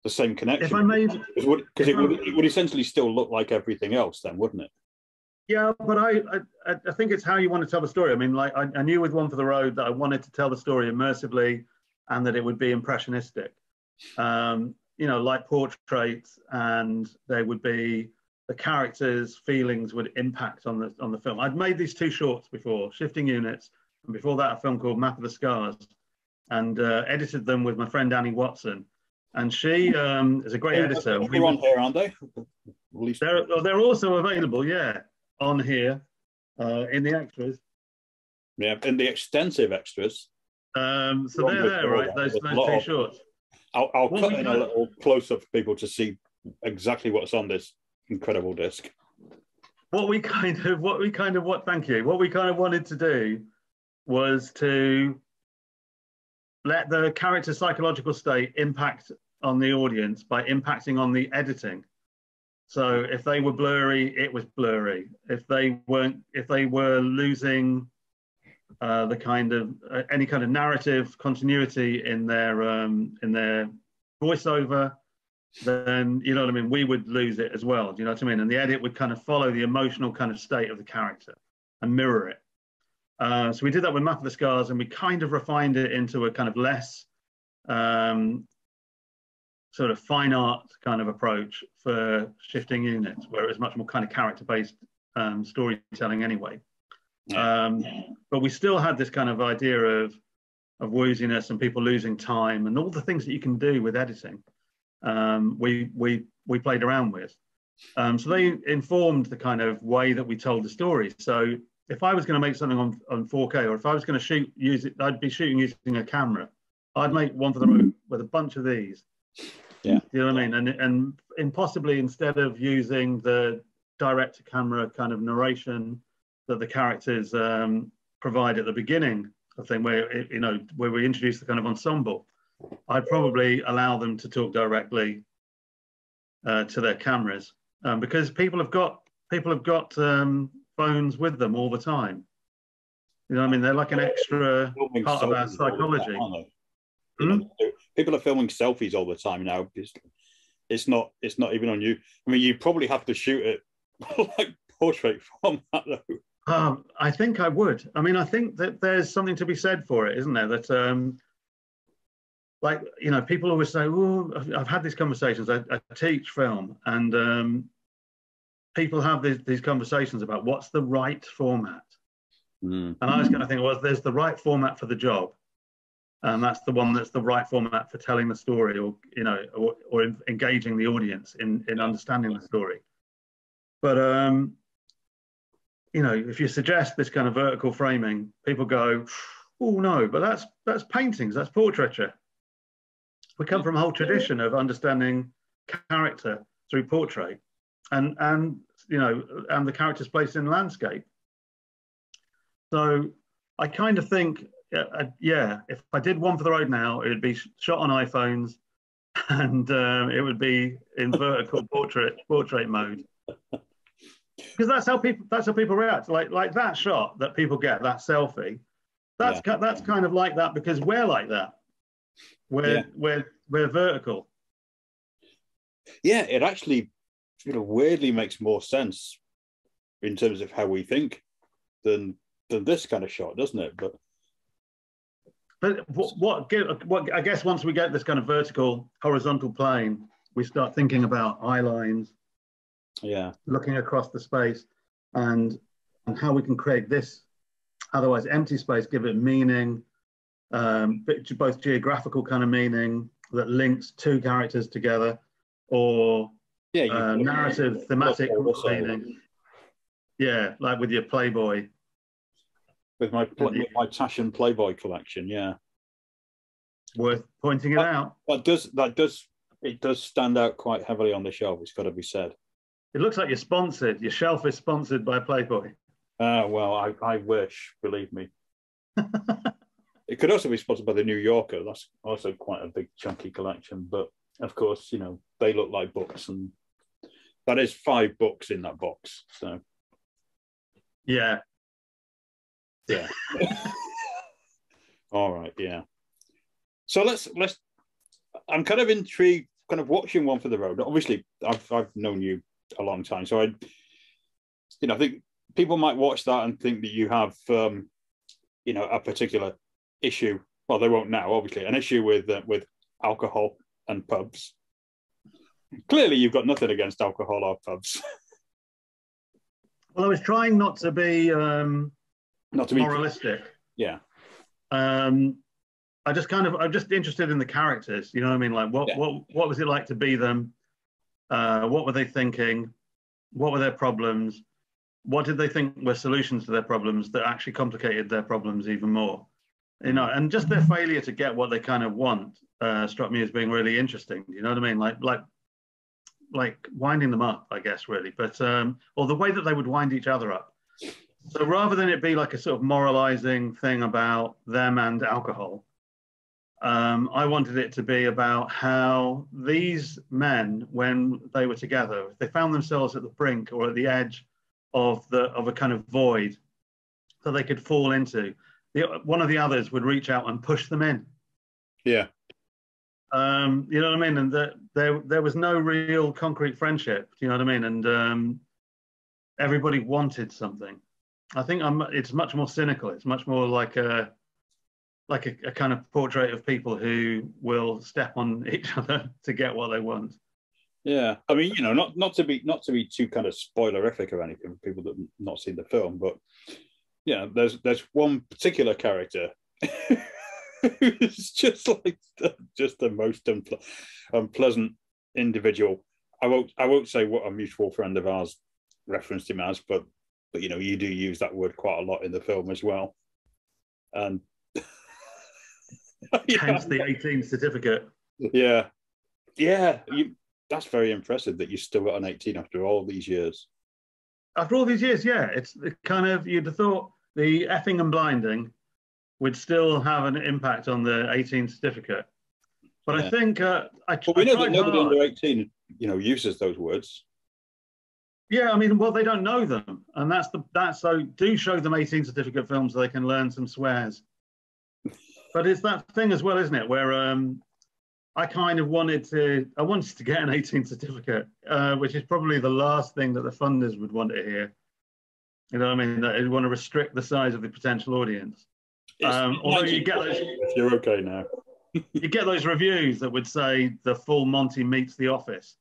the same connection? If I made, because it would, it would essentially still look like everything else, then, wouldn't it? Yeah, but I, I I think it's how you want to tell the story. I mean, like I, I knew with One for the Road that I wanted to tell the story immersively, and that it would be impressionistic. Um, you know, like portraits, and they would be the characters' feelings would impact on the on the film. I'd made these two shorts before, Shifting Units, and before that, a film called Map of the Scars, and uh, edited them with my friend Annie Watson. And she um, is a great yeah, editor. They're on here, aren't they? They're, they're also available, yeah, on here uh, in the extras. Yeah, in the extensive extras. Um, so they're there, right? Those, those two shorts. I'll, I'll cut in a little close-up for people to see exactly what's on this incredible disc. What we kind of, what we kind of, what? Thank you. What we kind of wanted to do was to let the character's psychological state impact on the audience by impacting on the editing. So if they were blurry, it was blurry. If they weren't, if they were losing uh, the kind of uh, any kind of narrative continuity in their um, in their voiceover, then, you know what I mean, we would lose it as well. Do you know what I mean? And the edit would kind of follow the emotional kind of state of the character and mirror it. Uh, so we did that with Map of the Scars, and we kind of refined it into a kind of less um, sort of fine art kind of approach for Shifting Units, where it was much more kind of character-based um, storytelling anyway. Um, but we still had this kind of idea of, of wooziness and people losing time and all the things that you can do with editing. Um, we, we, we played around with. Um, so they informed the kind of way that we told the story. So if I was going to make something on, on four K, or if I was going to shoot, use it, I'd be shooting using a camera. I'd make one for the road with a bunch of these. Yeah. You know what I mean? And, and, and possibly instead of using the direct-to-camera kind of narration that the characters um, provide at the beginning of the thing, where, it, you know, where we introduce the kind of ensemble, I'd probably allow them to talk directly uh, to their cameras, um, because people have got people have got um, phones with them all the time. You know what I mean? They're like an extra part of our psychology. Mm-hmm. People are filming selfies all the time now. It's, it's not it's not even on you. I mean, you probably have to shoot it like portrait format though. Um, I think I would. I mean, I think that there's something to be said for it, isn't there? That um, like, you know, people always say, oh, I've, I've had these conversations. I, I teach film, and um, people have these, these conversations about what's the right format. Mm. And I was going to think, well, there's the right format for the job, and that's the one that's the right format for telling the story, or, you know, or, or engaging the audience in, in understanding the story. But, um, you know, if you suggest this kind of vertical framing, people go, oh, no, but that's, that's paintings, that's portraiture. We come from a whole tradition of understanding character through portrait, and and you know, and the character's placed in landscape. So I kind of think, uh, yeah, if I did one for the road now, it would be shot on iPhones, and um, it would be in vertical portrait portrait mode, because that's how people that's how people react. Like like that shot that people get, that selfie. That's yeah. that's kind of like that, because we're like that. We're, yeah. we're, we're vertical. Yeah, it actually, you know, weirdly makes more sense in terms of how we think than than this kind of shot, doesn't it? But but what, what, what I guess once we get this kind of vertical horizontal plane, we start thinking about eye lines. Yeah, looking across the space, and and how we can create this otherwise empty space, give it meaning. Um, but both geographical kind of meaning that links two characters together, or yeah, uh, narrative, yeah, thematic meaning. Yeah, like with your Playboy. With my with you, my Tashin Playboy collection, yeah. Worth pointing it that, out. That does that does it does stand out quite heavily on the shelf. It's got to be said. It looks like you're sponsored. Your shelf is sponsored by Playboy. Ah, uh, well, I I wish, believe me. It could also be sponsored by the New Yorker. That's also quite a big chunky collection. But of course, you know, they look like books, and that is five books in that box. So, yeah, yeah. All right, yeah. So let's let's. I'm kind of intrigued, kind of watching One for the Road. Obviously, I've I've known you a long time, so I, you know, I think people might watch that and think that you have, um, you know, a particular issue. Well, they won't now, obviously. An issue with uh, with alcohol and pubs. Clearly, you've got nothing against alcohol or pubs. Well, I was trying not to be um, not to be moralistic. Yeah. Um, I just kind of, I'm just interested in the characters, you know what I mean? Like what, yeah. what, what was it like to be them? Uh, what were they thinking? What were their problems? What did they think were solutions to their problems that actually complicated their problems even more? You know, and just their failure to get what they kind of want uh, struck me as being really interesting. You know what I mean? Like, like, like winding them up, I guess, really. But um, or the way that they would wind each other up. So rather than it be like a sort of moralizing thing about them and alcohol, um, I wanted it to be about how these men, when they were together, if they found themselves at the brink or at the edge of the of a kind of void that they could fall into, the, one of the others would reach out and push them in. Yeah. Um, you know what I mean? And the, there there was no real concrete friendship. You know what I mean? And um, everybody wanted something. I think I'm, it's much more cynical. It's much more like a like a, a kind of portrait of people who will step on each other to get what they want. Yeah, I mean, you know, not not to be not to be too kind of spoilerific or anything for people that have not seen the film, but yeah, there's there's one particular character who's just like the, just the most unple unpleasant individual. I won't I won't say what a mutual friend of ours referenced him as, but but you know, you do use that word quite a lot in the film as well, and yeah, hence the eighteen certificate. Yeah, yeah, you, that's very impressive that you still got an eighteen after all these years. After all these years, yeah, it's kind of, you'd have thought the effing and blinding would still have an impact on the eighteen certificate, but yeah. I think uh, I. But well, we I know that nobody hard. under eighteen, you know, uses those words. Yeah, I mean, well, they don't know them, and that's the that's so. Do show them eighteen certificate films so they can learn some swears. But it's that thing as well, isn't it? Where um, I kind of wanted to, I wanted to get an eighteen certificate, uh, which is probably the last thing that the funders would want to hear. You know what I mean? They want to restrict the size of the potential audience. Um, although you get those, you're okay now. You get those reviews that would say the full Monty meets The Office.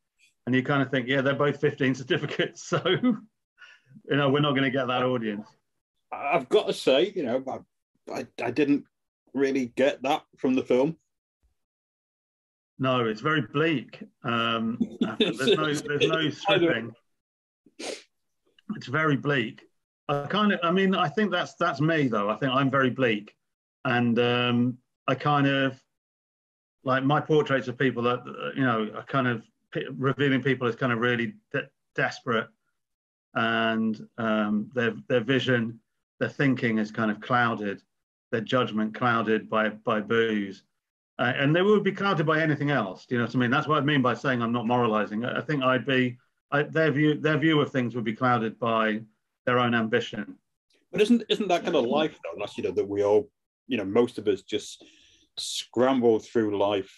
And you kind of think, yeah, they're both fifteen certificates, so you know we're not going to get that audience. I've got to say, you know, I, I didn't really get that from the film. No, it's very bleak. Um, there's no, there's no stripping. It's very bleak. I kind of, I mean, I think that's that's me though. I think I'm very bleak, and um, I kind of like my portraits of people that you know are kind of. revealing people as kind of really de desperate, and um, their their vision, their thinking is kind of clouded, their judgment clouded by by booze, uh, and they would be clouded by anything else. Do you know what I mean? That's what I mean by saying I'm not moralizing. I, I think I'd be I, their view their view of things would be clouded by their own ambition. But isn't isn't that kind of life though? That's, you know, that we all, you know, most of us just scramble through life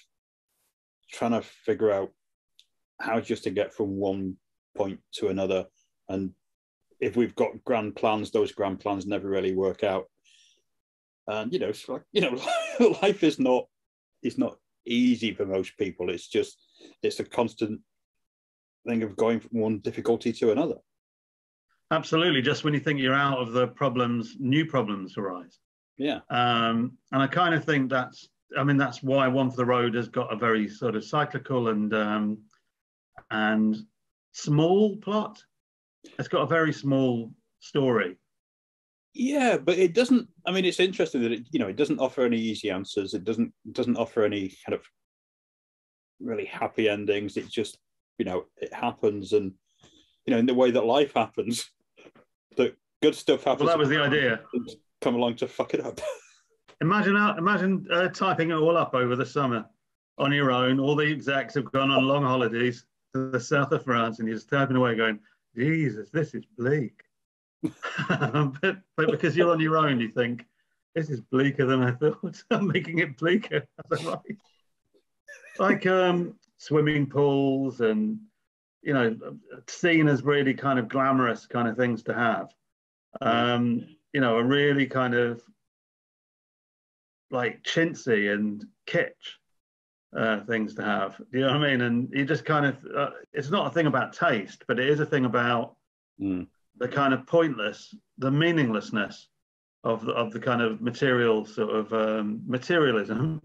trying to figure out how just to get from one point to another. And if we've got grand plans, those grand plans never really work out. And, you know, it's like, you know, life is not, it's not easy for most people. It's just, it's a constant thing of going from one difficulty to another. Absolutely. Just when you think you're out of the problems, new problems arise. Yeah. Um, and I kind of think that's, I mean, that's why One for the Road has got a very sort of cyclical and, um, and small plot. It's got a very small story. Yeah, but it doesn't, I mean, it's interesting that it, you know, it doesn't offer any easy answers. It doesn't it doesn't offer any kind of really happy endings. It just, you know, it happens, and you know, in the way that life happens, that good stuff happens. Well, that was the idea. Come along to fuck it up. Imagine out, imagine uh, typing it all up over the summer on your own. All the execs have gone on long holidays to the south of France, and you're just typing away going, Jesus, this is bleak. but, but because you're on your own, you think, this is bleaker than I thought. I'm making it bleaker. Like, like um, swimming pools and, you know, seen as really kind of glamorous kind of things to have. Um, you know, a really kind of like chintzy and kitsch. Uh, things to have, you know what I mean? And you just kind of, uh, it's not a thing about taste, but it is a thing about mm. the kind of pointless, the meaninglessness of the, of the kind of material sort of um, materialism.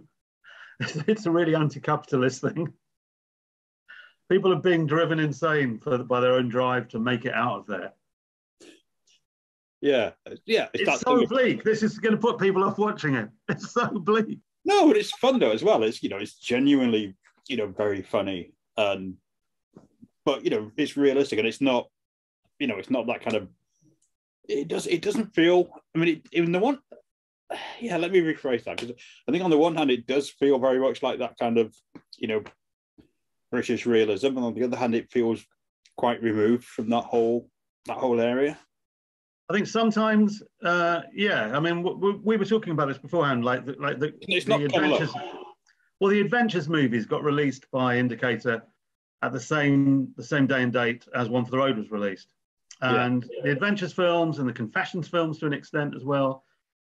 It's a really anti-capitalist thing. People are being driven insane for, by their own drive to make it out of there. Yeah, yeah. It's, it's so bleak. This is going to put people off watching it. It's so bleak. No, but it's fun though as well. It's, you know, it's genuinely, you know, very funny, and but you know, it's realistic, and it's not, you know, it's not that kind of. It does. It doesn't feel. I mean, it, in the one. Yeah, let me rephrase that, because I think on the one hand it does feel very much like that kind of, you know, British realism, and on the other hand it feels quite removed from that whole that whole area. I think sometimes, uh, yeah. I mean, we, we were talking about this beforehand, like the, like the, it's the not adventures. Well, the adventures movies got released by Indicator at the same the same day and date as One for the Road was released, and yeah. the adventures films and the confessions films to an extent as well.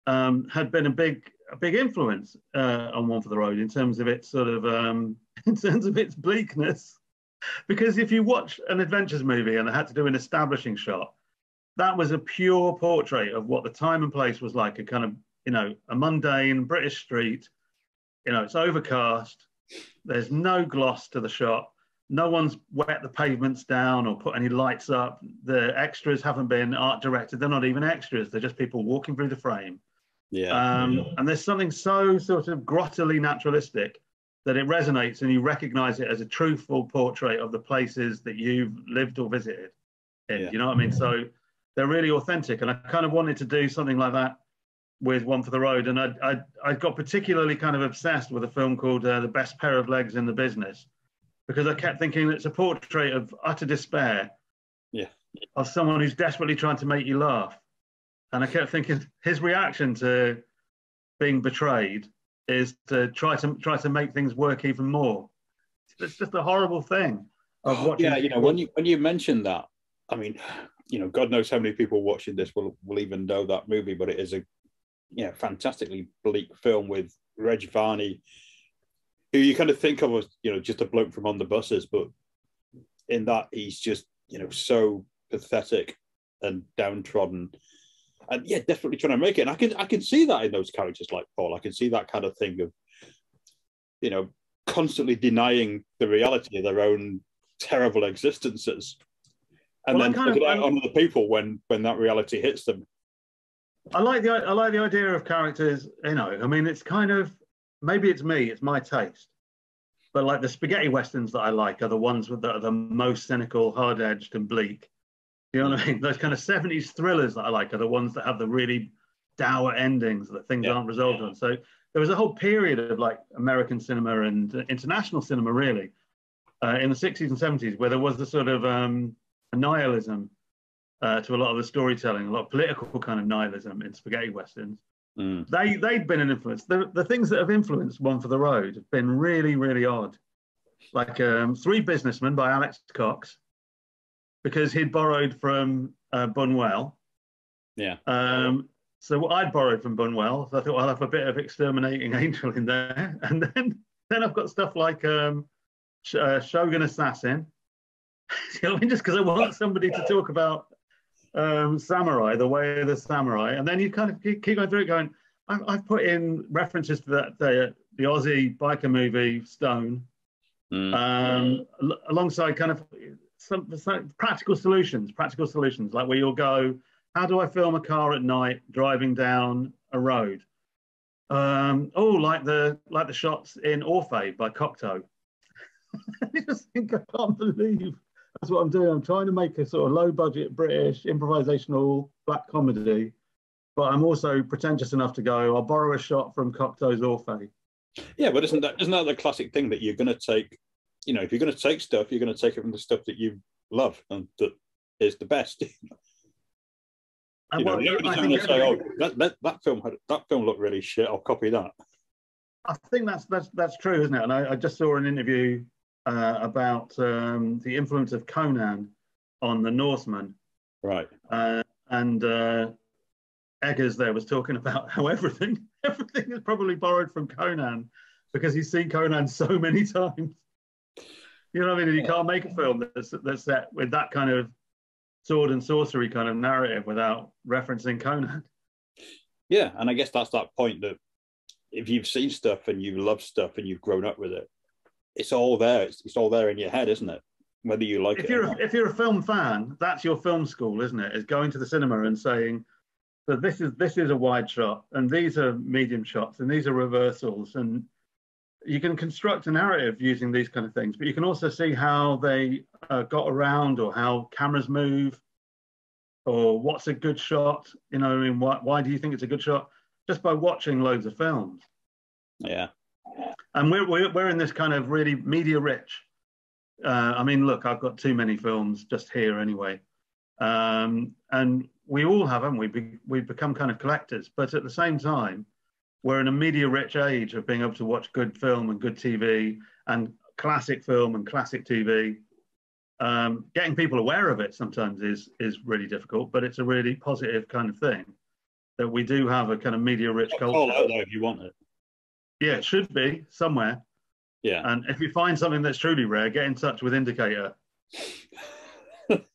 Um, had been a big, a big influence uh, on One for the Road in terms of its sort of, um, in terms of its bleakness, because if you watch an adventures movie and they had to do an establishing shot, that was a pure portrait of what the time and place was like—a kind of, you know, a mundane British street. You know, it's overcast. There's no gloss to the shot. No one's wet the pavements down or put any lights up. The extras haven't been art directed. They're not even extras. They're just people walking through the frame. Yeah, um, and there's something so sort of grottily naturalistic that it resonates, and you recognise it as a truthful portrait of the places that you've lived or visited. In, yeah. You know what I mean? Yeah. So they're really authentic, and I kind of wanted to do something like that with One for the Road. And I I, I got particularly kind of obsessed with a film called uh, The Best Pair of Legs in the Business, because I kept thinking it's a portrait of utter despair, yeah, of someone who's desperately trying to make you laugh. And I kept thinking his reaction to being betrayed is to try to try to make things work even more. It's just a horrible thing. Of watching. Yeah, you know, when you when you mentioned that, I mean, you know, God knows how many people watching this will will even know that movie, but it is a yeah fantastically bleak film with Reg Varney, who you kind of think of as, you know, just a bloke from On the Buses, but in that he's just, you know, so pathetic and downtrodden. And yeah, definitely trying to make it. And I can I can see that in those characters like Paul. I can see that kind of thing of, you know, constantly denying the reality of their own terrible existences, and well, then put it out on other people when when that reality hits them. I like the I like the idea of characters. You know, I mean, it's kind of maybe it's me, it's my taste, but like the spaghetti westerns that I like are the ones that are the most cynical, hard edged, and bleak. You know what I mean? Those kind of seventies thrillers that I like are the ones that have the really dour endings that things yeah. aren't resolved yeah. on. So there was a whole period of like American cinema and international cinema really uh, in the sixties and seventies where there was the sort of um, nihilism uh, to a lot of the storytelling, a lot of political kind of nihilism in spaghetti westerns. Mm. They, they'd been an influence. The, the things that have influenced One for the Road have been really, really odd. Like um, Three Businessmen by Alex Cox, because he'd borrowed from uh, Bunuel. Yeah. Um, so I'd borrowed from Bunuel. So I thought, well, I'll have a bit of Exterminating Angel in there. And then then I've got stuff like um, Sh uh, Shogun Assassin. You know what I mean? Just because I want somebody to talk about um, samurai, the way of the samurai. And then you kind of keep going through it going, I I've put in references to that, the, the Aussie biker movie, Stone, mm. um, al alongside kind of... Some, some practical solutions, practical solutions, like where you'll go, how do I film a car at night driving down a road? Um, oh, like the like the shots in Orphe by Cocteau. I just think I can't believe that's what I'm doing. I'm trying to make a sort of low-budget British improvisational black comedy, but I'm also pretentious enough to go, I'll borrow a shot from Cocteau's Orphe. Yeah, but isn't that isn't that the classic thing that you're going to take? You know, if you're going to take stuff, you're going to take it from the stuff that you love and that is the best. You know, you're not going to say, "Oh, that, that that film had that film looked really shit. I'll copy that." I think that's that's that's true, isn't it? And I, I just saw an interview uh, about um, the influence of Conan on the Norseman, right? Uh, and uh, Eggers there was talking about how everything everything is probably borrowed from Conan because he's seen Conan so many times. You know what I mean? You can't make a film that's, that's set with that kind of sword and sorcery kind of narrative without referencing Conan. Yeah, and I guess that's that point that if you've seen stuff and you love stuff and you've grown up with it, it's all there. It's, it's all there in your head, isn't it? Whether you like if it you're or not. If you're a film fan, that's your film school, isn't it? Is going to the cinema and saying, so this is this is a wide shot, and these are medium shots, and these are reversals, and you can construct a narrative using these kind of things, but you can also see how they uh, got around, or how cameras move, or what's a good shot. You know, I mean, why, why do you think it's a good shot? Just by watching loads of films. Yeah. And we're, we're, we're in this kind of really media-rich. Uh, I mean, look, I've got too many films just here anyway. Um, and we all have, haven't we? Be, we've become kind of collectors. But at the same time, we're in a media-rich age of being able to watch good film and good T V and classic film and classic T V. Um, getting people aware of it sometimes is, is really difficult, but it's a really positive kind of thing that we do have a kind of media-rich culture. Call out though if you want it. Yeah, it should be somewhere. Yeah. And if you find something that's truly rare, get in touch with Indicator. But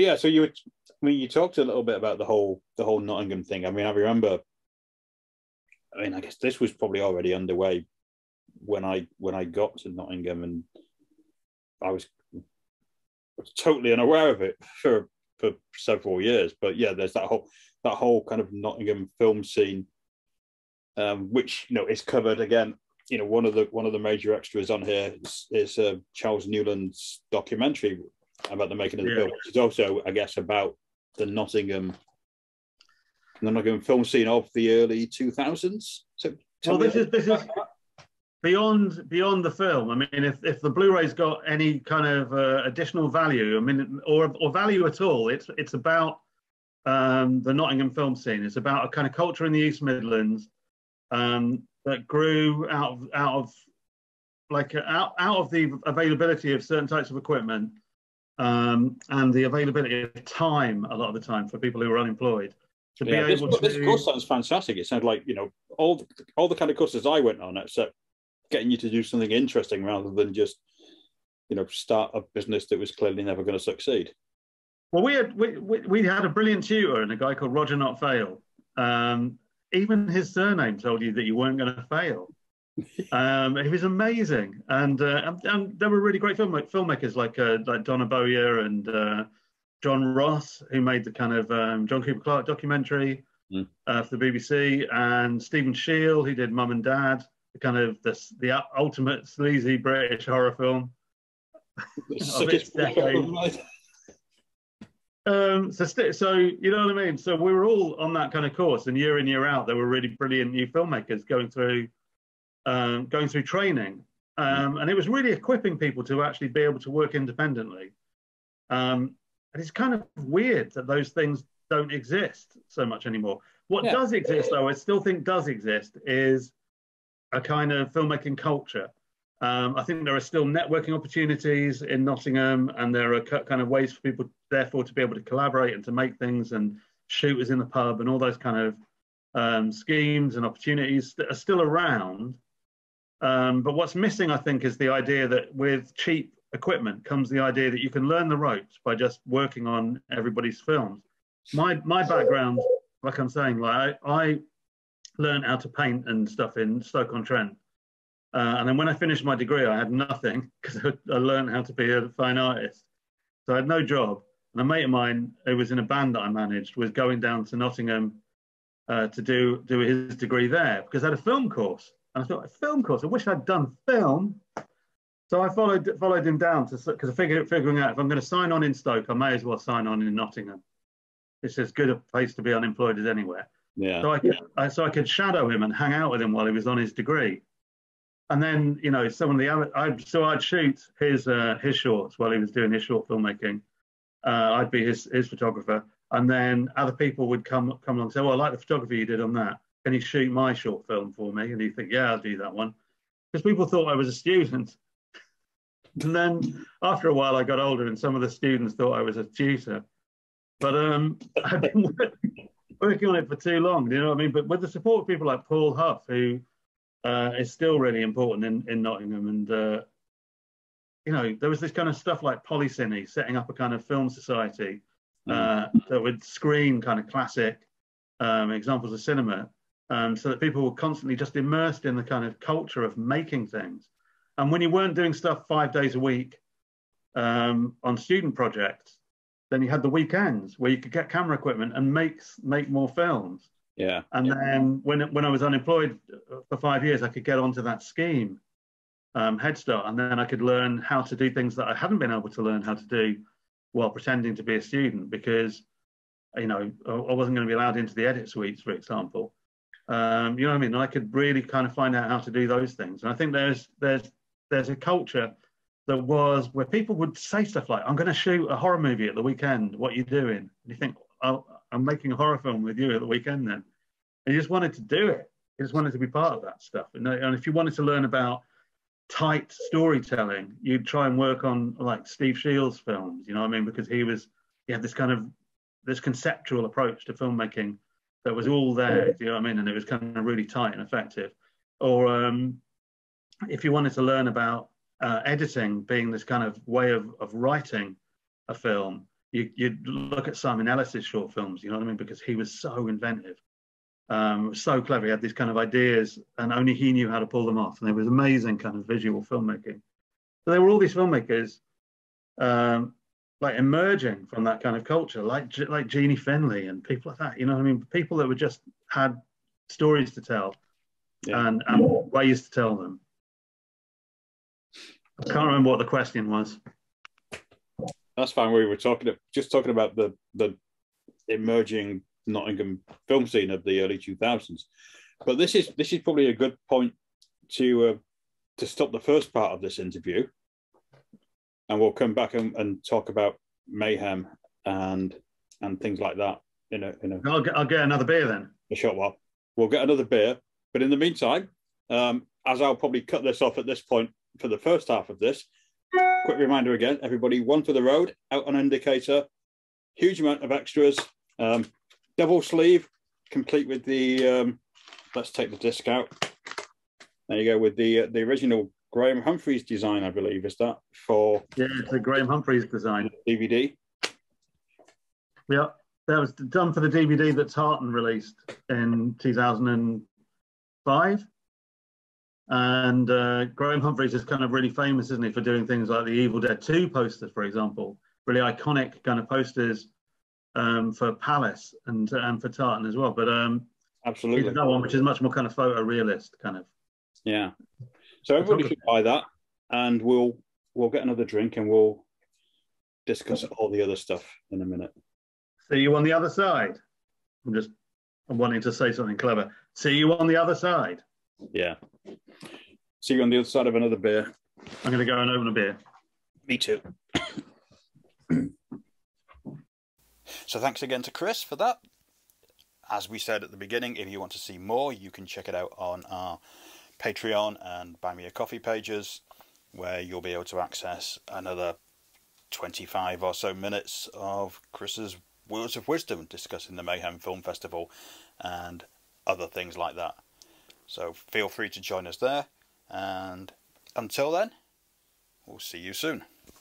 yeah, so you were, I mean, you talked a little bit about the whole the whole Nottingham thing. I mean, I remember. I mean, I guess this was probably already underway when I when I got to Nottingham, and I was, I was totally unaware of it for for several years. But yeah, there's that whole that whole kind of Nottingham film scene, um, which you know is covered again. You know, one of the one of the major extras on here is, is uh, Charles Newland's documentary about the making of the yeah. film, which is also, I guess, about the Nottingham, the Nottingham film scene of the early two thousands. So, well, this is this is beyond beyond the film. I mean, if if the Blu-ray's got any kind of uh, additional value, I mean, or or value at all, it's it's about um, the Nottingham film scene. It's about a kind of culture in the East Midlands um, that grew out of, out of like out out of the availability of certain types of equipment. Um, and the availability of time a lot of the time for people who are unemployed to yeah, be able this, to. This course sounds fantastic. It sounds like, you know, all the, all the kind of courses I went on, except getting you to do something interesting rather than just, you know, start a business that was clearly never going to succeed. Well, we had we, we, we had a brilliant tutor and a guy called Roger Not Fail. Um, even his surname told you that you weren't going to fail. um it was amazing, and uh and, and there were really great film filmmakers like uh like Donna Bowyer and uh John Ross, who made the kind of um John Cooper Clarke documentary mm. uh, for the B B C, and Steve Sheil, who did Mum and Dad, the kind of the, the ultimate sleazy British horror film of its decade. um so so you know what I mean, so we were all on that kind of course, and year in, year out there were really brilliant new filmmakers going through Um, going through training, um, and it was really equipping people to actually be able to work independently. Um, and it's kind of weird that those things don't exist so much anymore. What yeah. does exist, though, I still think does exist, is a kind of filmmaking culture. Um, I think there are still networking opportunities in Nottingham, and there are kind of ways for people, therefore, to be able to collaborate and to make things, and shooters in the pub and all those kind of um, schemes and opportunities that are still around. Um, but what's missing, I think, is the idea that with cheap equipment comes the idea that you can learn the ropes by just working on everybody's films. My my background, like I'm saying, like I, I learned how to paint and stuff in Stoke-on-Trent. Uh, and then when I finished my degree, I had nothing, because I, I learned how to be a fine artist. So I had no job. And a mate of mine who was in a band that I managed was going down to Nottingham uh, to do, do his degree there, because I had a film course. And I thought, a film course? I wish I'd done film. So I followed followed him down, to because I figured figuring out if I'm going to sign on in Stoke, I may as well sign on in Nottingham. It's as good a place to be unemployed as anywhere. Yeah. So I could, I, so I could shadow him and hang out with him while he was on his degree. And then, you know, some of the I so I'd shoot his uh, his shorts while he was doing his short filmmaking. Uh, I'd be his his photographer, and then other people would come come along and say, "Well, I like the photography you did on that. Can you shoot my short film for me?" And you think, yeah, I'll do that one. Because people thought I was a student. And then after a while I got older, and some of the students thought I was a tutor. But um, I've been working on it for too long, you know what I mean? But with the support of people like Paul Huff, who uh, is still really important in, in Nottingham. And, uh, you know, there was this kind of stuff like Polycine, setting up a kind of film society uh, that would screen kind of classic um, examples of cinema, um, so that people were constantly just immersed in the kind of culture of making things. And when you weren't doing stuff five days a week um, on student projects, then you had the weekends where you could get camera equipment and make make more films. Yeah. And yeah. then when when I was unemployed for five years, I could get onto that scheme, um, Head Start, and then I could learn how to do things that I hadn't been able to learn how to do while pretending to be a student, because you know I wasn't going to be allowed into the edit suites, for example. Um, you know what I mean? And I could really kind of find out how to do those things. And I think there's there's there's a culture that was where people would say stuff like, "I'm going to shoot a horror movie at the weekend. What are you doing?" And you think, "Oh, I'm making a horror film with you at the weekend then." And you just wanted to do it. You just wanted to be part of that stuff. And, and if you wanted to learn about tight storytelling, you'd try and work on like Steve Sheil's films, you know what I mean? Because he was, he had this kind of, this conceptual approach to filmmaking that was all there, you know what I mean? And it was kind of really tight and effective. Or um, if you wanted to learn about uh, editing being this kind of way of, of writing a film, You, you'd look at Simon Ellis's short films, you know what I mean? Because he was so inventive, um, so clever. He had these kind of ideas and only he knew how to pull them off. And there was amazing kind of visual filmmaking. So there were all these filmmakers um, like emerging from that kind of culture, like, like Jeannie Finley and people like that, you know what I mean? People that were just had stories to tell yeah. and, and ways to tell them. I can't remember what the question was. That's fine. We were talking just talking about the the emerging Nottingham film scene of the early two thousands, but this is this is probably a good point to uh, to stop the first part of this interview, and we'll come back and, and talk about Mayhem and and things like that. In a in a I'll get, I'll get another beer then. A short while. We'll get another beer, but in the meantime, um, as I'll probably cut this off at this point for the first half of this. Quick reminder again, everybody, One for the Road, out on Indicator, huge amount of extras, um, double sleeve, complete with the, um, let's take the disc out, there you go, with the uh, the original Graham Humphreys design, I believe, is that for? Yeah, it's the Graham Humphreys design. D V D. Yeah, that was done for the D V D that Tartan released in two thousand five. And uh, Graham Humphreys is kind of really famous, isn't he, for doing things like the Evil Dead two posters, for example, really iconic kind of posters um, for Palace and and for Tartan as well. But um, absolutely, that one, which is much more kind of photorealist kind of. Yeah. So everybody should buy that, and we'll we'll get another drink and we'll discuss all the other stuff in a minute. See you on the other side. I'm just I'm wanting to say something clever. See you on the other side. Yeah. See you on the other side of another beer. I'm going to go and open a beer. Me too. So thanks again to Chris for that. As we said at the beginning, if you want to see more, you can check it out on our Patreon and Buy Me a Coffee pages, where you'll be able to access another twenty-five or so minutes of Chris's words of wisdom discussing the Mayhem Film Festival and other things like that. So feel free to join us there, and until then, we'll see you soon.